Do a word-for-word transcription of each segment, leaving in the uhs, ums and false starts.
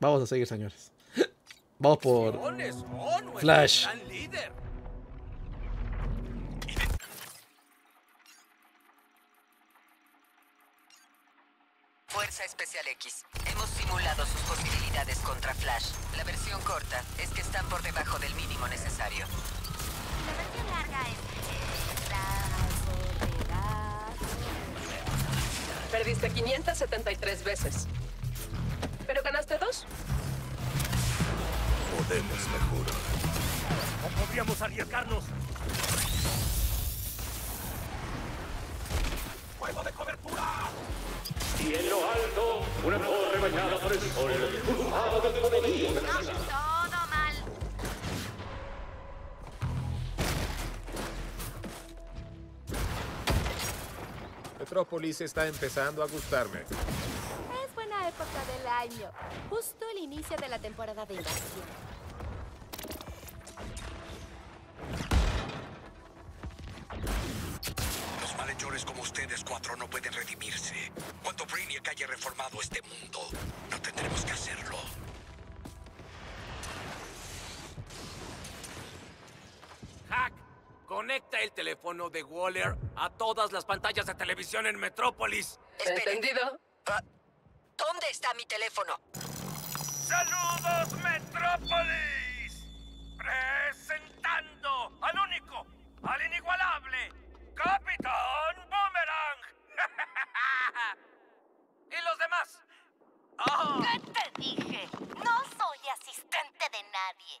Vamos a seguir, señores. Vamos por Flash. Fuerza Especial X. Hemos simulado sus posibilidades contra Flash. La versión corta es que están por debajo del mínimo necesario. La versión larga es... Eh, la... Perdiste quinientas setenta y tres veces. ¿Pero ganaste dos? Podemos, me juro. ¿O podríamos arriesgarnos? ¡Juego de cobertura! Y en lo alto, una torre bañada por el sol, pulsado del poderío de la ciudad. Todo mal. Metrópolis está empezando a gustarme. Es buena época del año, justo el inicio de la temporada de invasión. Malhechores como ustedes cuatro no pueden redimirse. Cuando Brainiac haya reformado este mundo, no tendremos que hacerlo. Hack, conecta el teléfono de Waller a todas las pantallas de televisión en Metrópolis. ¿Entendido? ¿Dónde está mi teléfono? ¡Saludos, Metrópolis! Presentando al único, al inigualable... ¡Capitán Boomerang! ¿Y los demás? Oh. ¿Qué te dije? No soy asistente de nadie.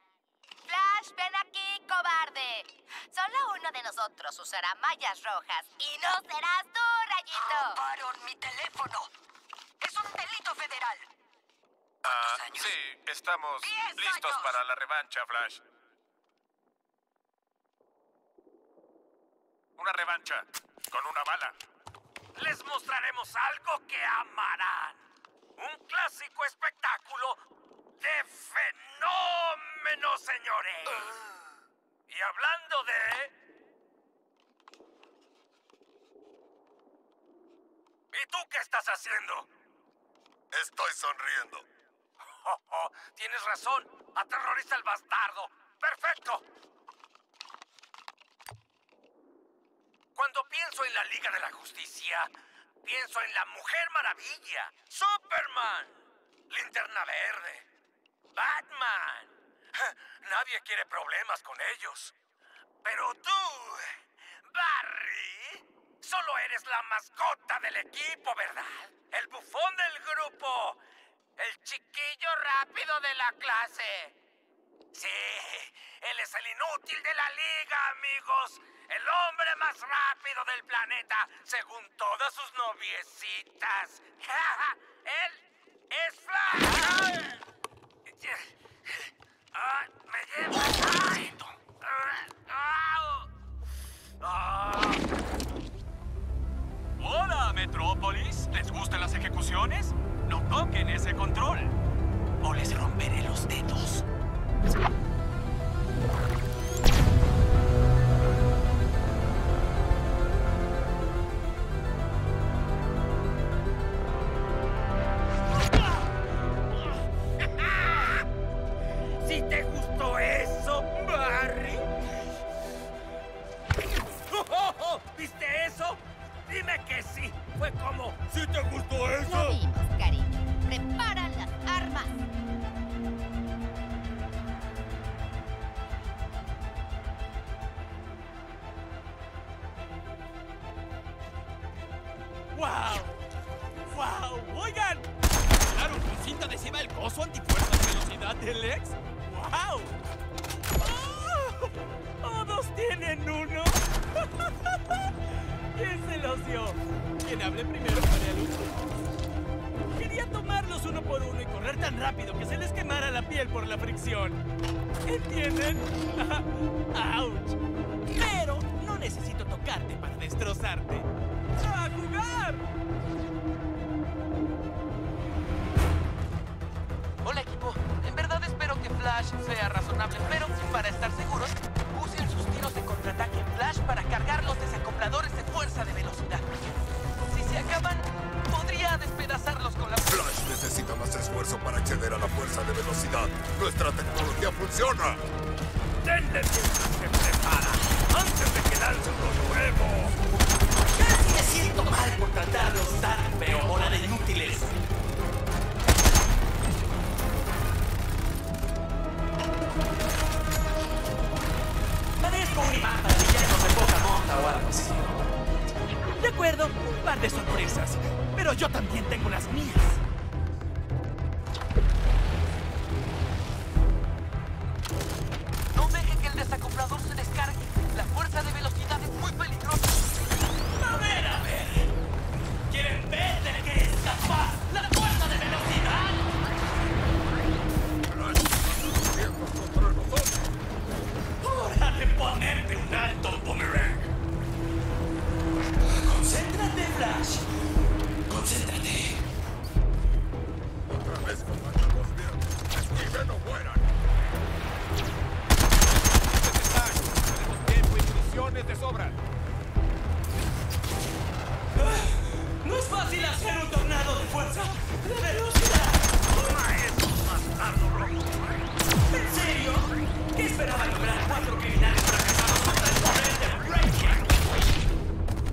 Flash, ven aquí, cobarde. Solo uno de nosotros usará mallas rojas y no serás tú, Rayito. ¡Robaron mi teléfono! ¡Es un delito federal! Ah, uh, sí, estamos listos años. Para la revancha, Flash. Una revancha, con una bala. Les mostraremos algo que amarán. Un clásico espectáculo de fenómenos, señores. Uh. Y hablando de... ¿Y tú qué estás haciendo? Estoy sonriendo. Oh, oh, tienes razón. Aterroriza al bastardo. ¡Perfecto! Cuando pienso en la Liga de la Justicia, pienso en la Mujer Maravilla, Superman, Linterna Verde, Batman. Nadie quiere problemas con ellos. Pero tú, Barry, solo eres la mascota del equipo, ¿verdad? El bufón del grupo, el chiquillo rápido de la clase. Sí, él es el inútil de la Liga, amigos. El hombre más rápido del planeta, según todas sus noviecitas. ¡Él es Flash! ¡Ah! ¡Me llevo! ¡Ay! ¡Ah! ¡Hola, Metrópolis! ¿Les gustan las ejecuciones? ¡No toquen ese control! ¡O les romperé los dedos! Para acceder a a la fuerza de velocidad. ¡Nuestra tecnología funciona! ¡Denle mientras se prepara! ¡Antes de que lance lo nuevo! ¡Casi me siento mal por tratar de usarme o bola de inútiles! Parezco un imán para villanos de poca monta o algo así. De acuerdo, un par de sorpresas. Pero yo también tengo las mías. No dejen que el desacoplador se descargue. La fuerza de velocidad es muy peligrosa. A ver, a ver. ¿Quieren ver de qué es capaz la fuerza de velocidad? ¡Hora de ponerte un alto, Boomerang! ¡Concéntrate, Flash! ¡Concéntrate! Otra vez combatamos bien. ¡Esquive, no mueran! ¡Tenemos tiempo y municiones de sobra! ¡No es fácil hacer un tornado de fuerza! ¡De velocidad! ¡Toma eso, bastardo rojo! ¿En serio? ¿Qué esperaba lograr cuatro criminales fracasados contra el poder de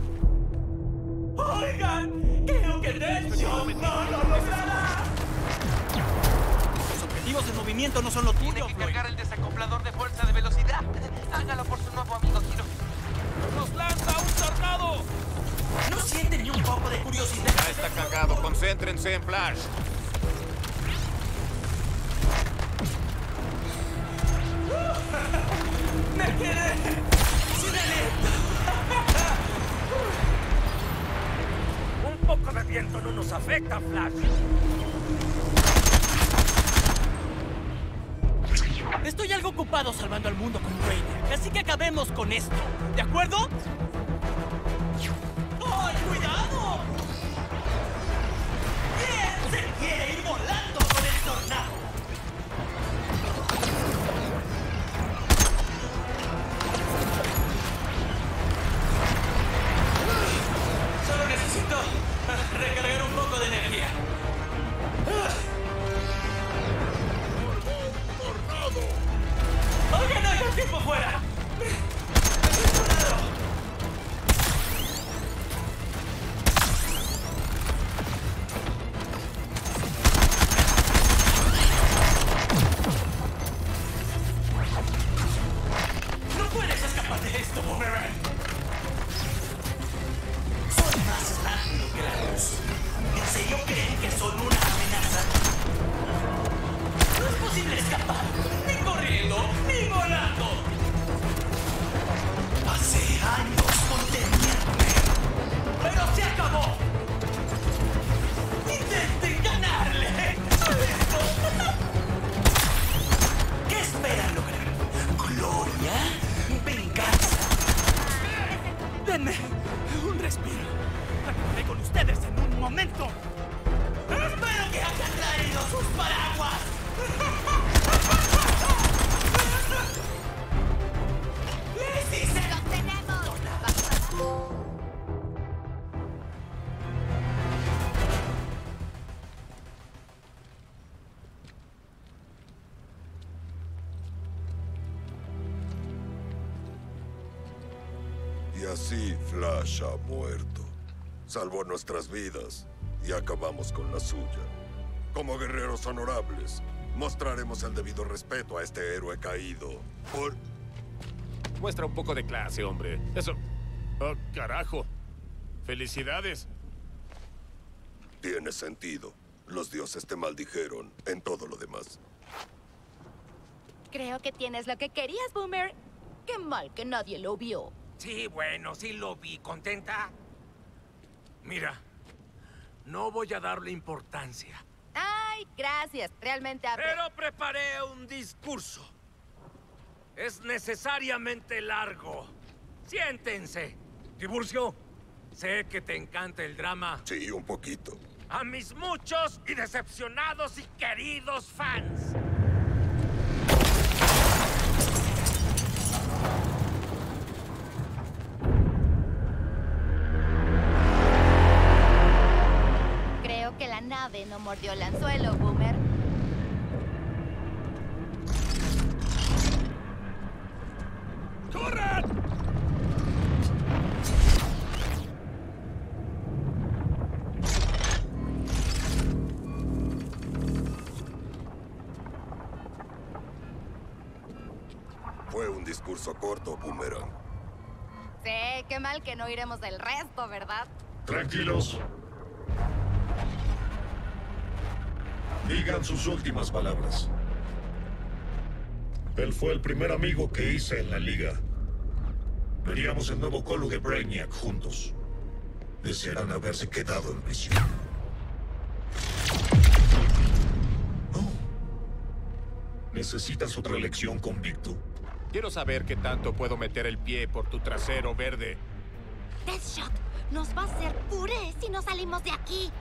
Brainiac? ¡Oigan! ¡Creo que Deadshot no lo logrará! Los objetivos en movimiento no son lo tuyo. Tiene que cargar el desacoplador de fuerza de velocidad. Hágalo por su nuevo amigo Hiro. ¡Nos lanza un tornado! ¿No sienten ni un poco de curiosidad? Ya está cargado. Concéntrense en Flash. ¡Me quedé sin aliento! Un poco de viento no nos afecta, Flash. Estoy algo ocupado salvando al mundo con Brainiac, así que acabemos con esto, ¿de acuerdo? ¡Ay, cuidado! ¿Quién se quiere ir volando con el tornado? Recargar un poco de energía. ¡Tornado! ¡Oigan, no hay tiempo fuera! ¡Es un tornado! No puedes escapar de esto, Boomerang. ¿En serio creen que son una amenaza? No es posible escapar, ni corriendo, ni volando. Hace años conteniéndome, pero se acabó. Intenten ganarle a esto. ¿Qué esperan lograr? ¿Gloria? ¿Venganza? Denme un respiro. Acabaré con ustedes en un momento. Espero que hayan traído sus paraguas. ¡Les hice! ¡Los tenemos! Y así Flash ha muerto. Salvó nuestras vidas y acabamos con la suya. Como guerreros honorables, mostraremos el debido respeto a este héroe caído. Por... Muestra un poco de clase, hombre. Eso... ¡Oh, carajo! ¡Felicidades! Tiene sentido. Los dioses te maldijeron en todo lo demás. Creo que tienes lo que querías, Boomer. Qué mal que nadie lo vio. Sí, bueno, sí lo vi. ¿Contenta? Mira, no voy a darle importancia. Ay, gracias, realmente... Hablé. Pero preparé un discurso. Es necesariamente largo. Siéntense. Tiburcio, sé que te encanta el drama. Sí, un poquito. A mis muchos y decepcionados y queridos fans. Que la nave no mordió el anzuelo, Boomer. Fue un discurso corto, Boomerang. Sí, qué mal que no iremos del resto, ¿verdad? Tranquilos. Digan sus últimas palabras. Él fue el primer amigo que hice en la Liga. Veríamos el nuevo colo de Brainiac juntos. Desearán haberse quedado en prisión. Oh. ¿Necesitas otra elección, convicto? Quiero saber qué tanto puedo meter el pie por tu trasero, Verde. Deadshot nos va a hacer puré si no salimos de aquí.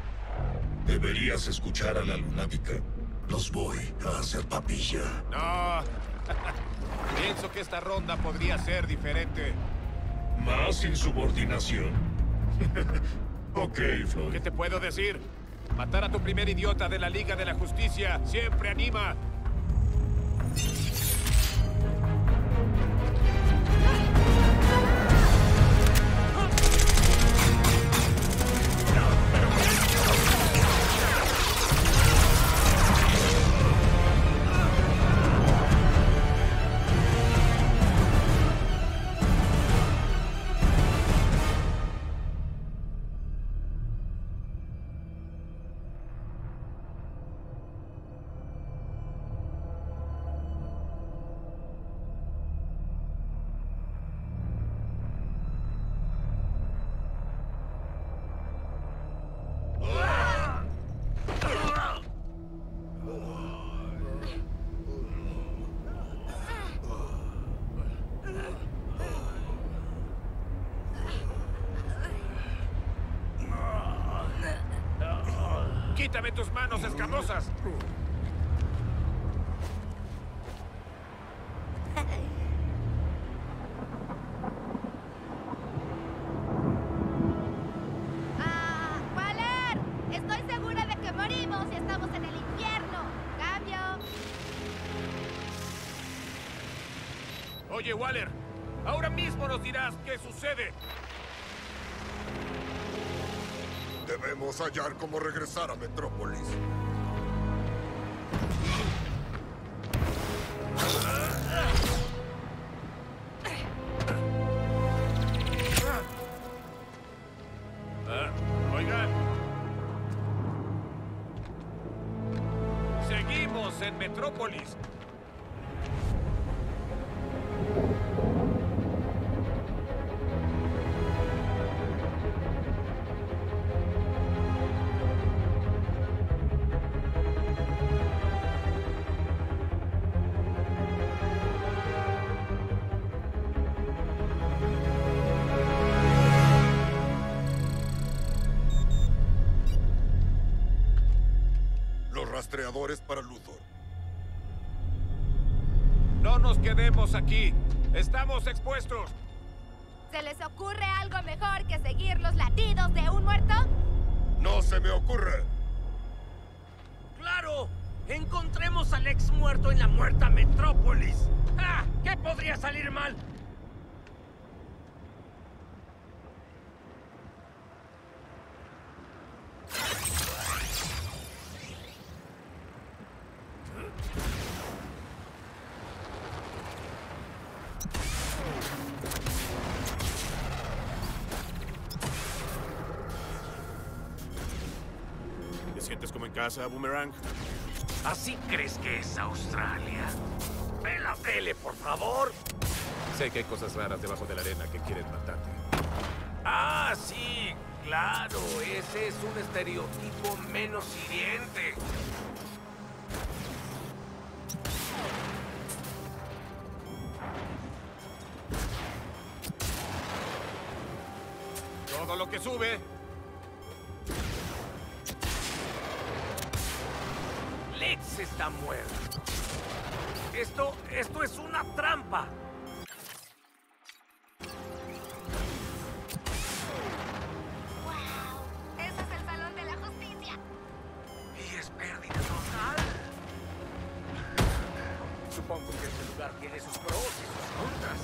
Deberías escuchar a la lunática. Los voy a hacer papilla. No. Pienso que esta ronda podría ser diferente. ¿Más insubordinación? Ok, Floyd. ¿Qué te puedo decir? Matar a tu primer idiota de la Liga de la Justicia siempre anima. ¡Quítame tus manos escamosas! ¡Ah! ¡Valer! Estoy segura de que morimos y estamos en el infierno. ¡Cambio! Oye, Waller, ahora mismo nos dirás qué sucede. Debemos hallar cómo regresar a Metrópolis. Ah, oigan. Seguimos en Metrópolis. Rastreadores para Luthor. No nos quedemos aquí. Estamos expuestos. ¿Se les ocurre algo mejor que seguir los latidos de un muerto? No se me ocurre. ¡Claro! Encontremos al ex muerto en la muerta Metrópolis. ¡Ah! ¿Qué podría salir mal? Casa, Boomerang. ¿Así crees que es Australia? ¡Ve la tele, por favor! Sé que hay cosas raras debajo de la arena que quieren matarte. ¡Ah, sí! ¡Claro! Ese es un estereotipo menos hiriente. Todo lo que sube... Lex está muerto. Esto, esto es una trampa. ¡Wow! ¡Ese es el Salón de la Justicia! Y es pérdida total. Supongo que este lugar tiene sus pros y sus contras.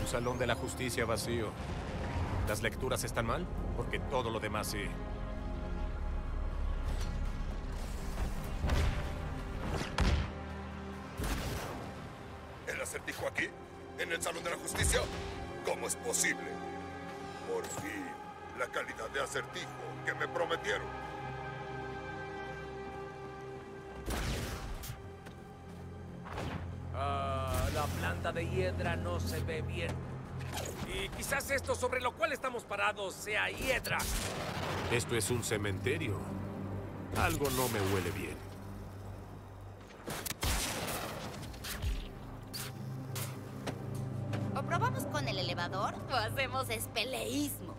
Un Salón de la Justicia vacío. ¿Las lecturas están mal? Porque todo lo demás sí. Acertijo aquí? ¿En el Salón de la Justicia? ¿Cómo es posible? Por fin, la calidad de Acertijo que me prometieron. Ah, la planta de hiedra no se ve bien. Y quizás esto sobre lo cual estamos parados sea hiedra. Esto es un cementerio. Algo no me huele bien. O probamos con el elevador o hacemos espeleísmo.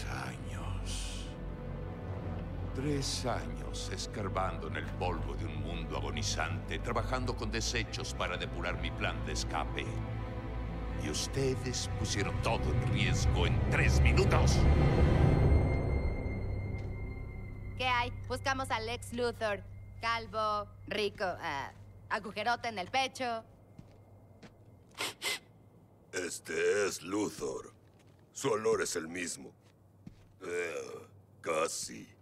Tres años. Tres años escarbando en el polvo de un mundo agonizante, trabajando con desechos para depurar mi plan de escape. Y ustedes pusieron todo en riesgo en tres minutos. ¿Qué hay? Buscamos a Lex Luthor. Calvo, rico, uh, agujerote en el pecho. Este es Luthor. Su olor es el mismo. Eh, casi.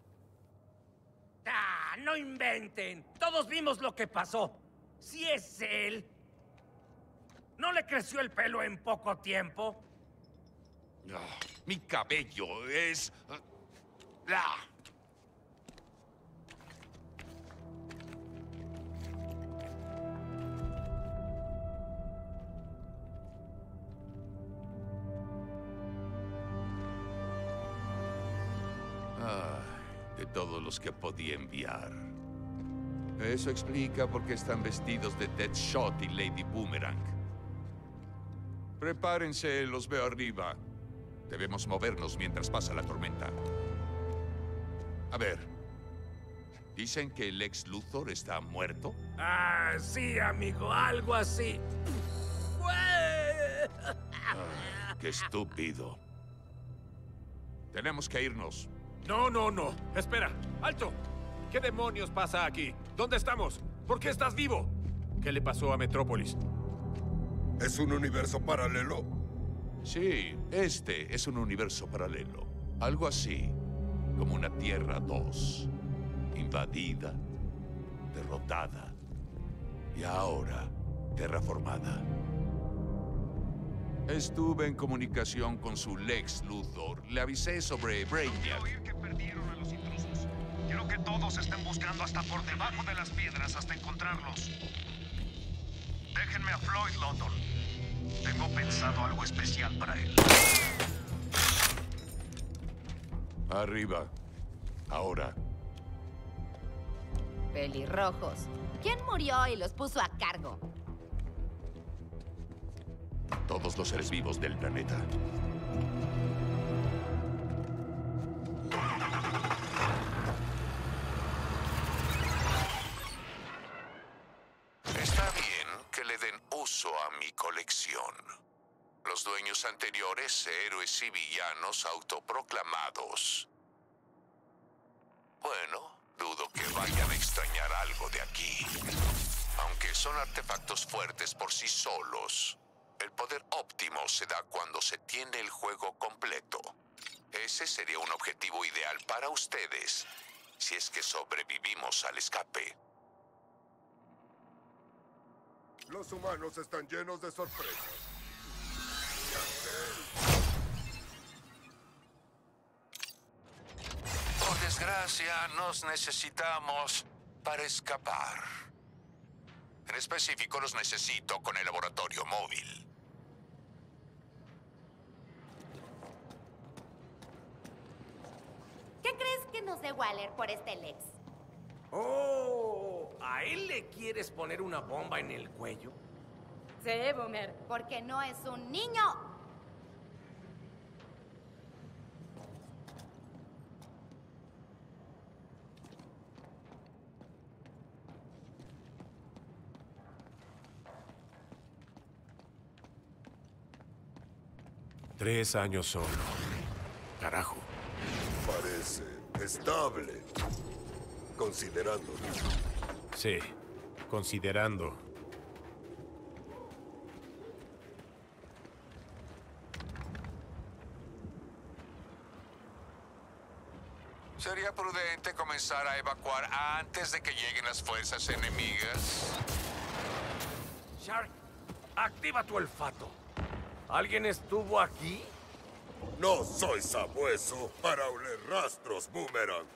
¡Ah, no inventen! Todos vimos lo que pasó. Si es él... ¿No le creció el pelo en poco tiempo? Ah, mi cabello es... Ah. Todos los que podía enviar. Eso explica por qué están vestidos de Deadshot y Lady Boomerang. Prepárense, los veo arriba. Debemos movernos mientras pasa la tormenta. A ver. ¿Dicen que el ex Luthor está muerto? Ah, sí, amigo. Algo así. Ah, ¡qué estúpido! Tenemos que irnos. No, no, no. Espera. ¡Alto! ¿Qué demonios pasa aquí? ¿Dónde estamos? ¿Por qué estás vivo? ¿Qué le pasó a Metrópolis? ¿Es un universo paralelo? Sí, este es un universo paralelo. Algo así, como una Tierra dos. Invadida, derrotada y ahora terraformada. Estuve en comunicación con su Lex Luthor. Le avisé sobre Brainiac. No quiero oír que perdieron a los intrusos. Quiero que todos estén buscando hasta por debajo de las piedras hasta encontrarlos. Déjenme a Floyd Lawton. Tengo pensado algo especial para él. Arriba. Ahora. Pelirrojos. ¿Quién murió y los puso a cargo? Todos los seres vivos del planeta. Está bien que le den uso a mi colección. Los dueños anteriores, héroes y villanos autoproclamados. Bueno, dudo que vayan a extrañar algo de aquí. Aunque son artefactos fuertes por sí solos. El poder óptimo se da cuando se tiene el juego completo. Ese sería un objetivo ideal para ustedes, si es que sobrevivimos al escape. Los humanos están llenos de sorpresas. Por desgracia, nos necesitamos para escapar. En específico, los necesito con el laboratorio móvil. ¿Qué crees que nos dé Waller por este Lex? Oh, ¿a él le quieres poner una bomba en el cuello? Sí, Boomer. Porque no es un niño. Tres años solo. Carajo. Parece estable. Considerándolo. Sí, considerando. Sería prudente comenzar a evacuar antes de que lleguen las fuerzas enemigas. Shark, activa tu olfato. ¿Alguien estuvo aquí? No soy sabueso para oler rastros, Boomerang.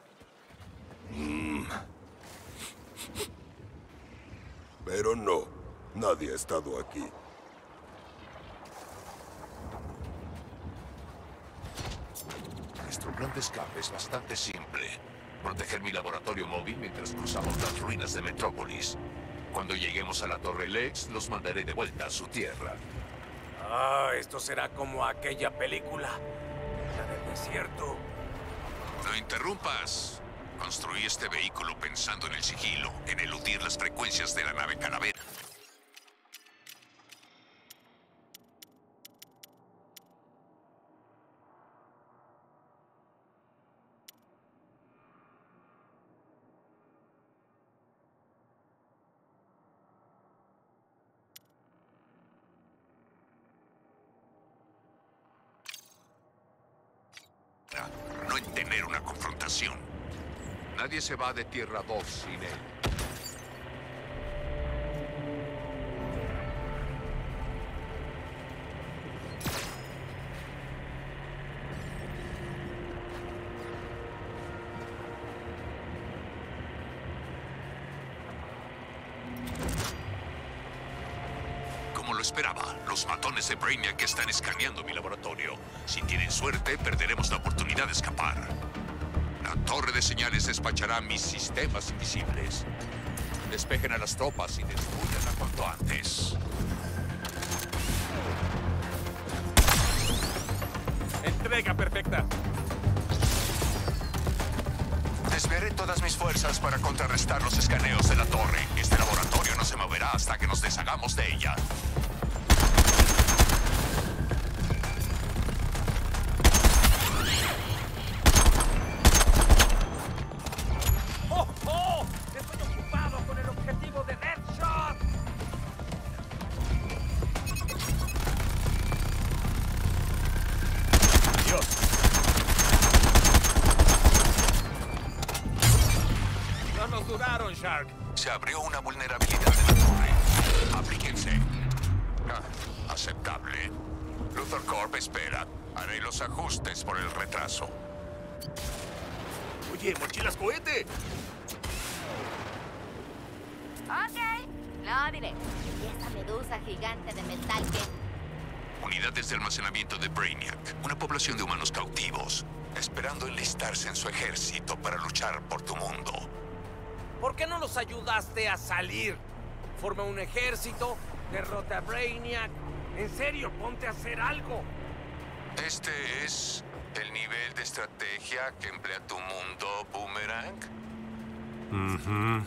Mm. Pero no, nadie ha estado aquí. Nuestro plan de escape es bastante simple. Proteger mi laboratorio móvil mientras cruzamos las ruinas de Metrópolis. Cuando lleguemos a la Torre Lex, los mandaré de vuelta a su tierra. Ah, esto será como aquella película, la del desierto. No interrumpas. Construí este vehículo pensando en el sigilo, en eludir las frecuencias de la nave calavera. No en tener una confrontación. Nadie se va de Tierra dos sin él. Como lo esperaba, los matones de Brainiac están escaneando mi laboratorio. Si tienen suerte, perderemos la oportunidad de escapar. La torre de señales despachará mis sistemas invisibles. Despejen a las tropas y destruyanla cuanto antes. Entrega perfecta. Desviaré todas mis fuerzas para contrarrestar los escaneos de la torre. Este laboratorio no se moverá hasta que nos deshagamos de ella. Se abrió una vulnerabilidad en la torre. Aplíquense. Ah, aceptable. Luthor Corp espera. Haré los ajustes por el retraso. Oye, mochilas cohete. Ok, lo diré. Y esa medusa gigante de metal que... Unidades de almacenamiento de Brainiac. Una población de humanos cautivos. Esperando enlistarse en su ejército para luchar por tu mundo. ¿Por qué no los ayudaste a salir? Forma un ejército, derrota a Brainiac. En serio, ponte a hacer algo. Este es el nivel de estrategia que emplea tu mundo, Boomerang. Mm-hmm.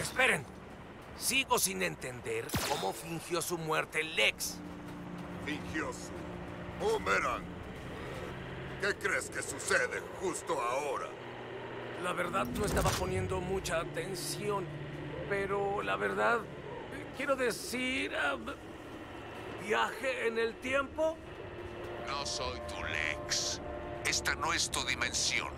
Esperen. Sigo sin entender cómo fingió su muerte Lex. Fingió su... Boomerang. ¿Qué crees que sucede justo ahora? La verdad, no estaba poniendo mucha atención, pero la verdad, quiero decir, uh, ¿viaje en el tiempo? No soy tu Lex. Esta no es tu dimensión.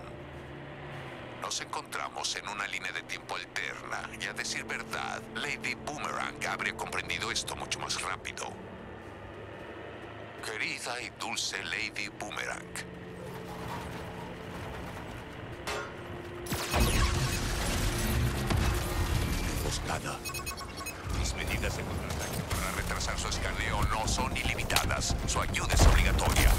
Nos encontramos en una línea de tiempo alterna, y a decir verdad, Lady Boomerang habría comprendido esto mucho más rápido. Querida y dulce Lady Boomerang. Emboscada. Mis medidas de contraataque para retrasar su escaneo no son ilimitadas. Su ayuda es obligatoria.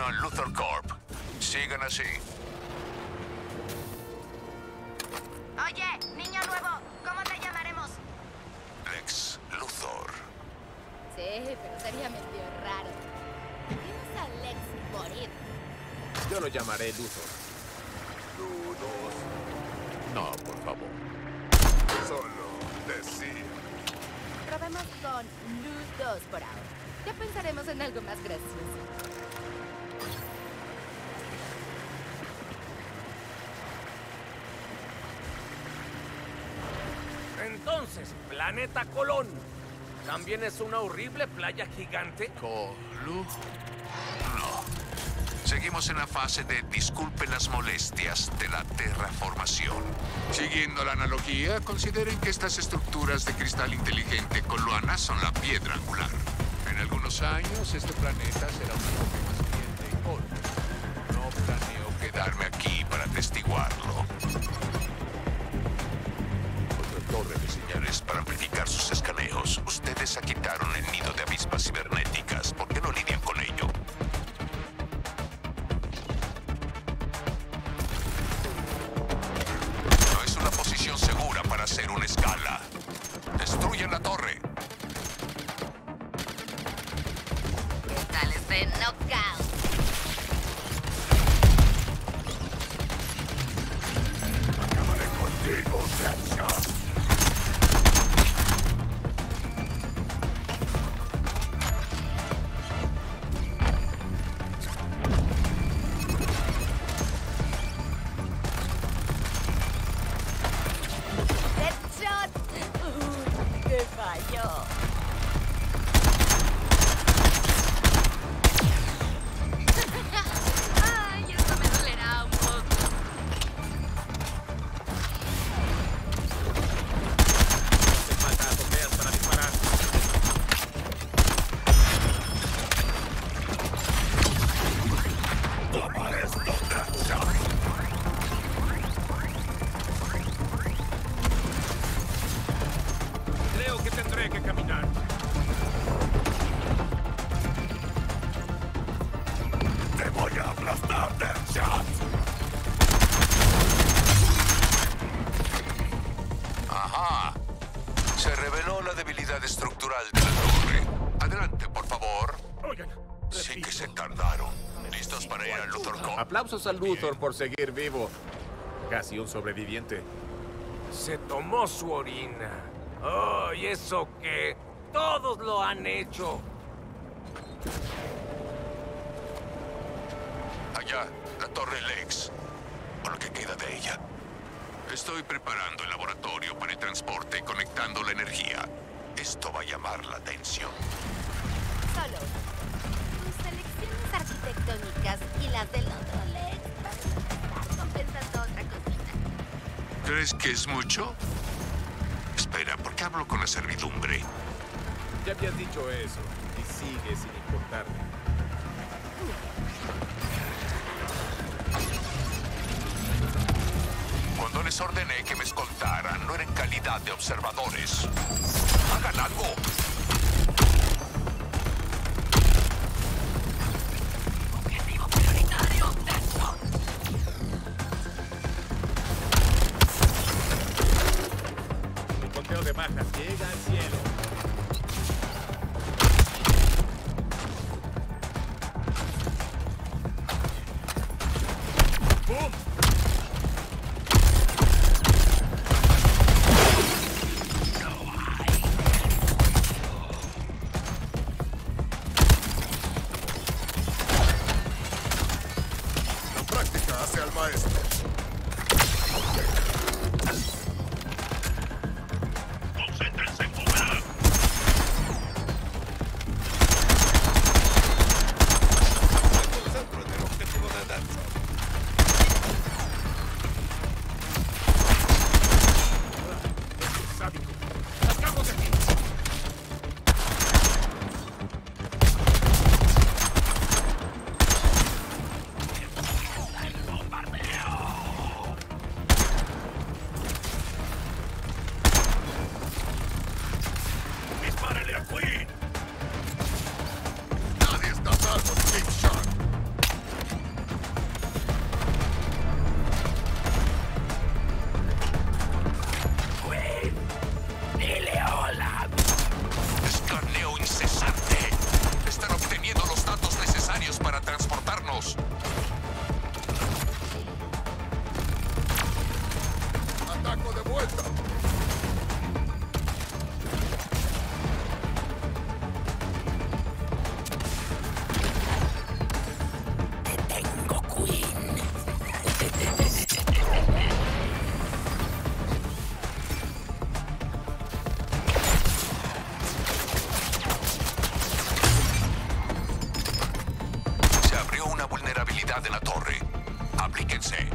terreno al Luthor Corp. Sigan así. Oye, niño nuevo, ¿cómo te llamaremos? Lex Luthor. Sí, pero sería medio raro. Vimos a Lex morir. Yo lo llamaré Luthor. Dudos. No, por favor. Solo decir. Probemos con Luthor por ahora. Ya pensaremos en algo más gracioso. Entonces, Planeta Colón. ¿También es una horrible playa gigante? ¿Colú? No. Seguimos en la fase de disculpe las molestias de la terraformación. Siguiendo la analogía, consideren que estas estructuras de cristal inteligente coluana son la piedra angular. En algunos años, este planeta será un poco más grande y polvo. No planeo quedarme aquí para atestiguarlo. Señales para amplificar sus escaneos. Ustedes quitaron el nido de avispas cibernéticas. ¿Por qué no lidian con ello? No es una posición segura para hacer una escala. ¡Destruyan la torre! ¿Qué tal este knockout? Acabaré contigo, Deadshot. Aplausos a Luthor por seguir vivo. Casi un sobreviviente. Se tomó su orina. ¡Oh, y eso qué! ¡Todos lo han hecho! Allá, la Torre Lex. Por lo que queda de ella. Estoy preparando el laboratorio para el transporte y conectando la energía. Esto va a llamar la atención. Solo. Tus selecciones arquitectónicas y las del otro. ¿Crees que es mucho? Espera, ¿por qué hablo con la servidumbre? Ya habías dicho eso, y sigue sin importarme. Cuando les ordené que me escoltaran, no era en calidad de observadores. ¡Hagan algo! Concéntrense en Boomerang. estamos de vuelta. Te tengo, Queen. Se abrió una vulnerabilidad en la torre. Aplíquense.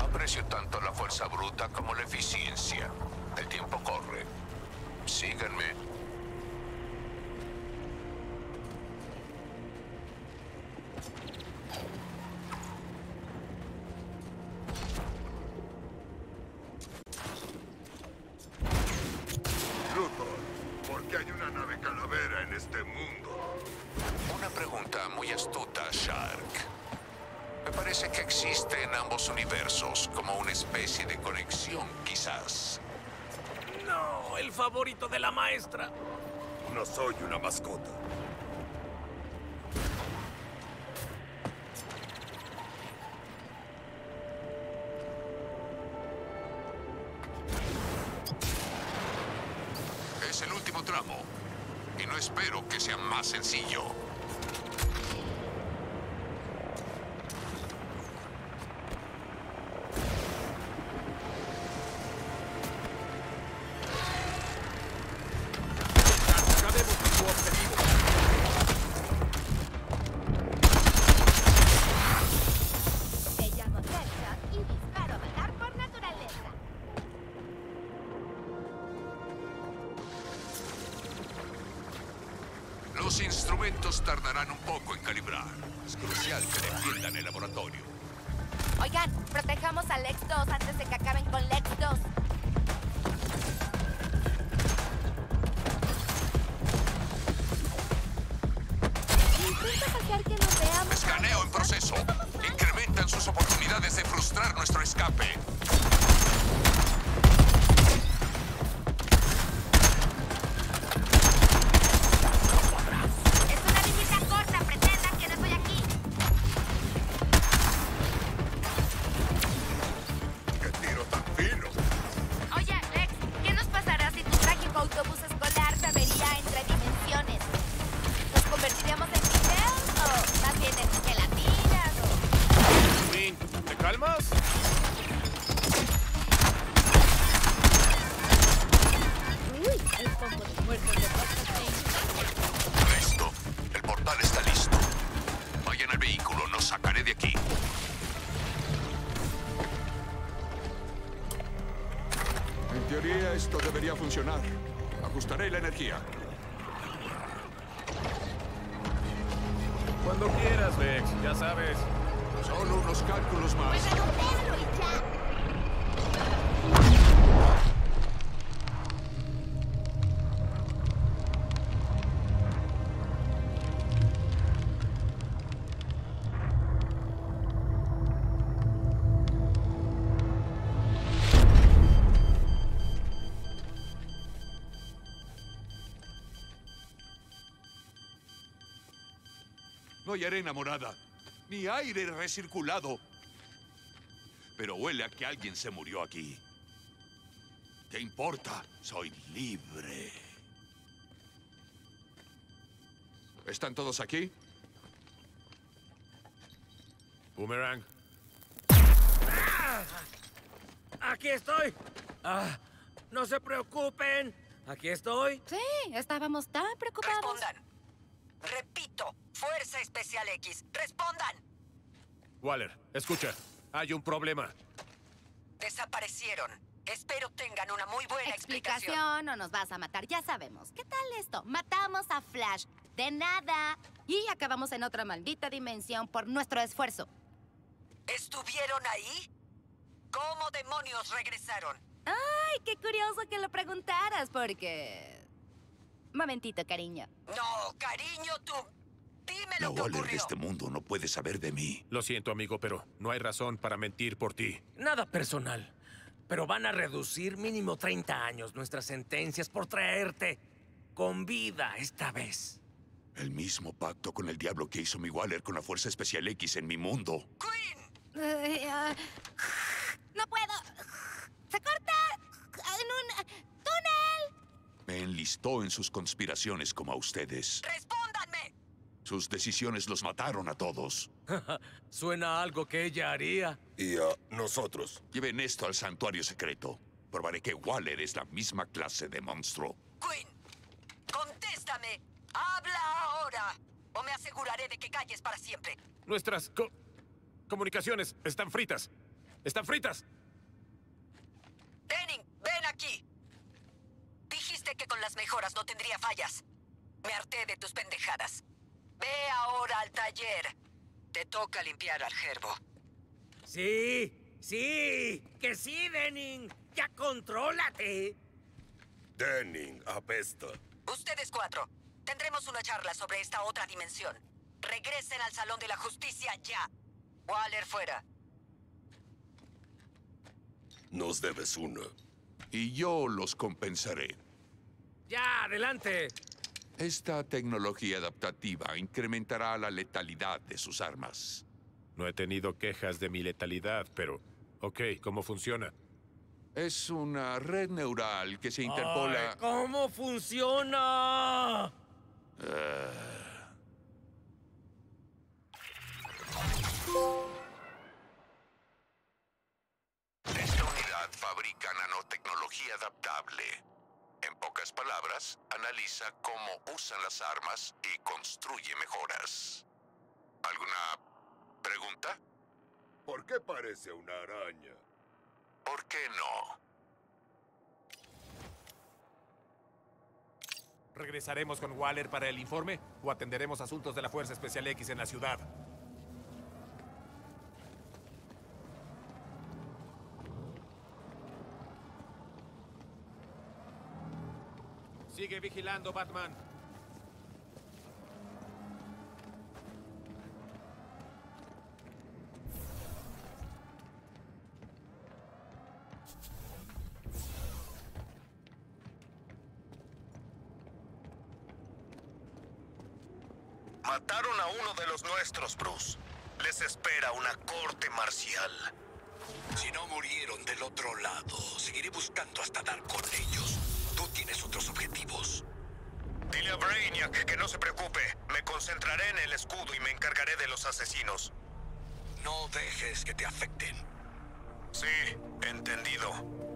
Aprecio tanto la fuerza bruta como la eficiencia. El tiempo corre. Síganme. Luthor, ¿por qué hay una nave calavera en este mundo? Una pregunta muy astuta, Shark. Me parece que existe en ambos universos como una especie de conexión, quizás. No, el favorito de la maestra. No soy una mascota. Es el último tramo. Y no espero que sea más sencillo. Los instrumentos tardarán un poco en calibrar. Es crucial que defiendan el laboratorio. Oigan, protejamos a Lex dos antes de que acaben con Lex dos. Que nos veamos. Escaneo en proceso. Incrementan sus oportunidades de frustrar nuestro escape. Esto debería funcionar. Ajustaré la energía. Cuando quieras, Lex, ya sabes. Solo unos cálculos más. Pues no, Pedro, y no hay arena morada, ni aire recirculado. Pero huele a que alguien se murió aquí. ¿Qué importa? Soy libre. ¿Están todos aquí? Boomerang. ¡Ah! ¡Aquí estoy! Ah, ¡no se preocupen! ¡Aquí estoy! Sí, estábamos tan preocupados. Respondan. Repito, Fuerza Especial X, ¡respondan! Waller, escucha, hay un problema. Desaparecieron. Espero tengan una muy buena explicación. Explicación o nos vas a matar, ya sabemos. ¿Qué tal esto? Matamos a Flash, de nada. Y acabamos en otra maldita dimensión por nuestro esfuerzo. ¿Estuvieron ahí? ¿Cómo demonios regresaron? Ay, qué curioso que lo preguntaras, porque... Momentito, cariño. No, cariño, tú. Dime lo que ocurrió. La Waller de este mundo no puede saber de mí. Lo siento, amigo, pero no hay razón para mentir por ti. Nada personal. Pero van a reducir mínimo treinta años nuestras sentencias por traerte con vida esta vez. El mismo pacto con el diablo que hizo mi Waller con la Fuerza Especial X en mi mundo. ¡Queen! ¡No puedo! ¡Se corta! ¡En un túnel! Me enlistó en sus conspiraciones como a ustedes. ¡Respóndanme! Sus decisiones los mataron a todos. Suena a algo que ella haría. Y a nosotros. Lleven esto al santuario secreto. Probaré que Waller es la misma clase de monstruo. Queen, contéstame. Habla ahora. O me aseguraré de que calles para siempre. Nuestras co- comunicaciones están fritas. ¡Están fritas! Denning, ven aquí. Dijiste que con las mejoras no tendría fallas. Me harté de tus pendejadas. Ve ahora al taller. Te toca limpiar al gerbo. Sí, sí, que sí, Denning. Ya contrólate. Denning, apesta. Ustedes cuatro, tendremos una charla sobre esta otra dimensión. Regresen al Salón de la Justicia ya. Waller fuera. Nos debes una. Y yo los compensaré. ¡Ya, adelante! Esta tecnología adaptativa incrementará la letalidad de sus armas. No he tenido quejas de mi letalidad, pero... Ok, ¿cómo funciona? Es una red neural que se interpola... ¡Ay, cómo funciona! Uh... Fabrica nanotecnología adaptable. En pocas palabras, analiza cómo usan las armas y construye mejoras. ¿Alguna pregunta? ¿Por qué parece una araña? ¿Por qué no? ¿Regresaremos con Waller para el informe o atenderemos asuntos de la Fuerza Especial X en la ciudad? Sigue vigilando, Batman. Mataron a uno de los nuestros, Bruce. Les espera una corte marcial. Si no murieron del otro lado, seguiré buscando hasta dar con ellos. Tú tienes otros objetivos. Dile a Brainiac que no se preocupe. Me concentraré en el escudo y me encargaré de los asesinos. No dejes que te afecten. Sí, entendido.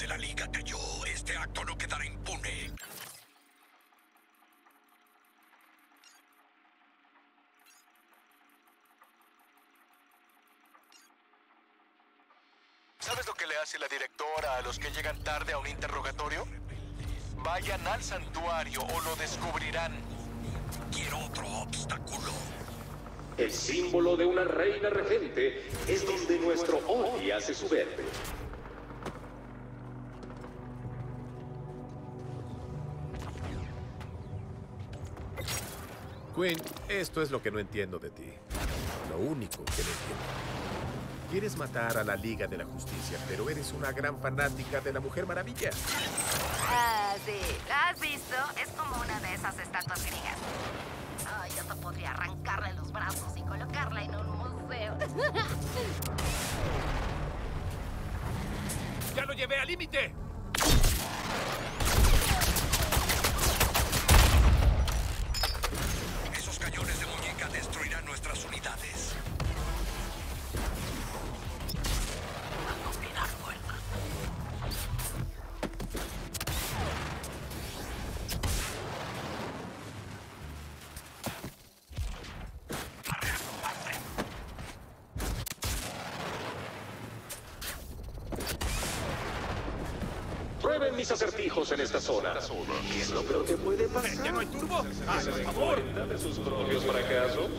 De la Liga cayó. Este acto no quedará impune. ¿Sabes lo que le hace la directora a los que llegan tarde a un interrogatorio? Vayan al santuario o lo descubrirán. Quiero otro obstáculo. El símbolo de una reina regente es donde nuestro odio hace su verde. Queen, esto es lo que no entiendo de ti. Lo único que no entiendo. Quieres matar a la Liga de la Justicia, pero eres una gran fanática de la Mujer Maravilla. Ah, sí. Sí, ¿la has visto? Es como una de esas estatuas griegas. Ay, yo podría arrancarle los brazos y colocarla en un museo. ¡Ya lo llevé al límite! Esos cañones de muñeca destruirán nuestras unidades. Mis acertijos en esta zona. ¿Qué es lo peor que puede pasar? ¿Ya no hay turbo? ¡Ah, por favor! ¿De sus propios fracasos?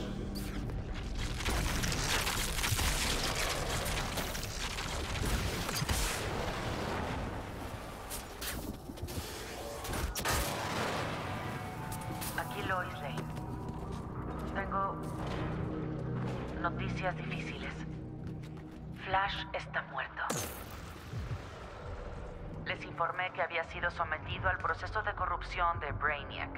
Aquí lo oís, Rey. Tengo noticias difíciles. Flash está muerto. Les informé que había sido sometido al proceso de corrupción de Brainiac.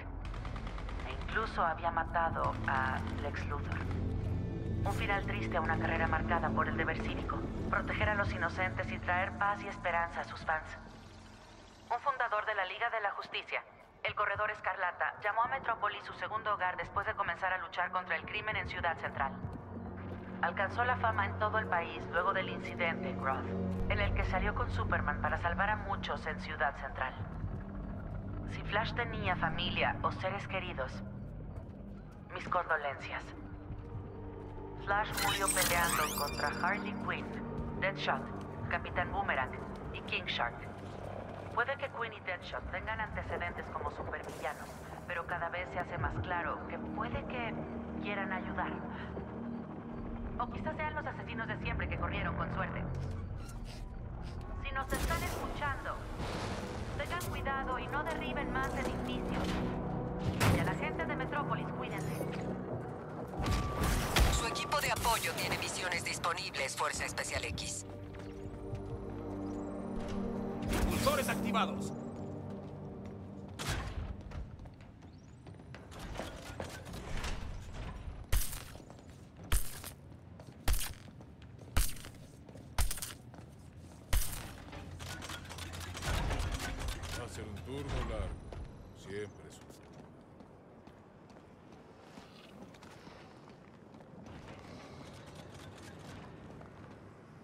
E incluso había matado a Lex Luthor. Un final triste a una carrera marcada por el deber cívico. Proteger a los inocentes y traer paz y esperanza a sus fans. Un fundador de la Liga de la Justicia, el Corredor Escarlata, llamó a Metrópolis su segundo hogar después de comenzar a luchar contra el crimen en Ciudad Central. Alcanzó la fama en todo el país luego del incidente en Groth, en el que salió con Superman para salvar a muchos en Ciudad Central. Si Flash tenía familia o seres queridos, mis condolencias. Flash murió peleando contra Harley Quinn, Deadshot, Capitán Boomerang y King Shark. Puede que Quinn y Deadshot tengan antecedentes como supervillanos, pero cada vez se hace más claro que puede que quieran ayudar. O quizás sean los asesinos de siempre que corrieron con suerte. Si nos están escuchando, tengan cuidado y no derriben más edificios. Y a la gente de Metrópolis, cuídense. Su equipo de apoyo tiene misiones disponibles, Fuerza Especial X. Impulsores activados.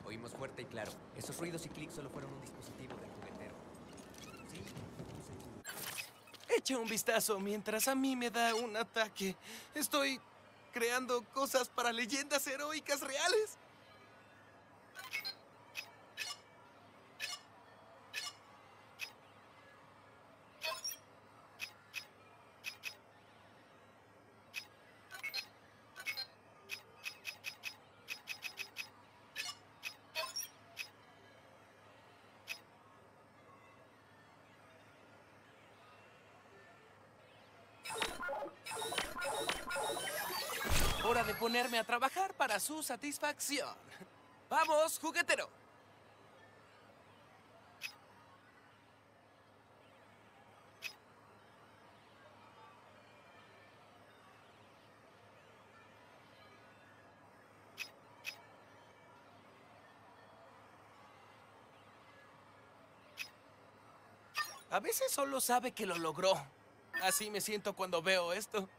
Oímos fuerte y claro. Esos ruidos y clics solo fueron un dispositivo del juguetero. Sí. Echa un vistazo mientras a mí me da un ataque. Estoy creando cosas para leyendas heroicas reales. Hora de ponerme a trabajar para su satisfacción. ¡Vamos, juguetero! A veces solo sabe que lo logró. Así me siento cuando veo esto.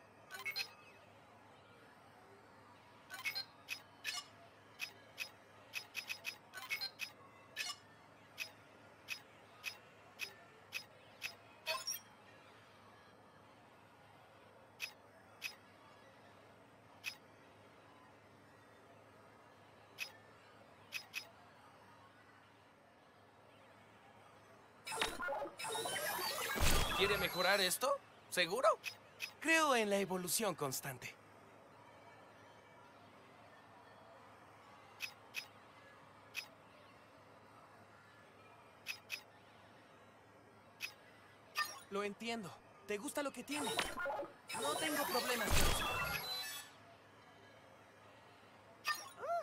¿Quiere mejorar esto? ¿Seguro? Creo en la evolución constante. Lo entiendo. ¿Te gusta lo que tiene? No tengo problemas.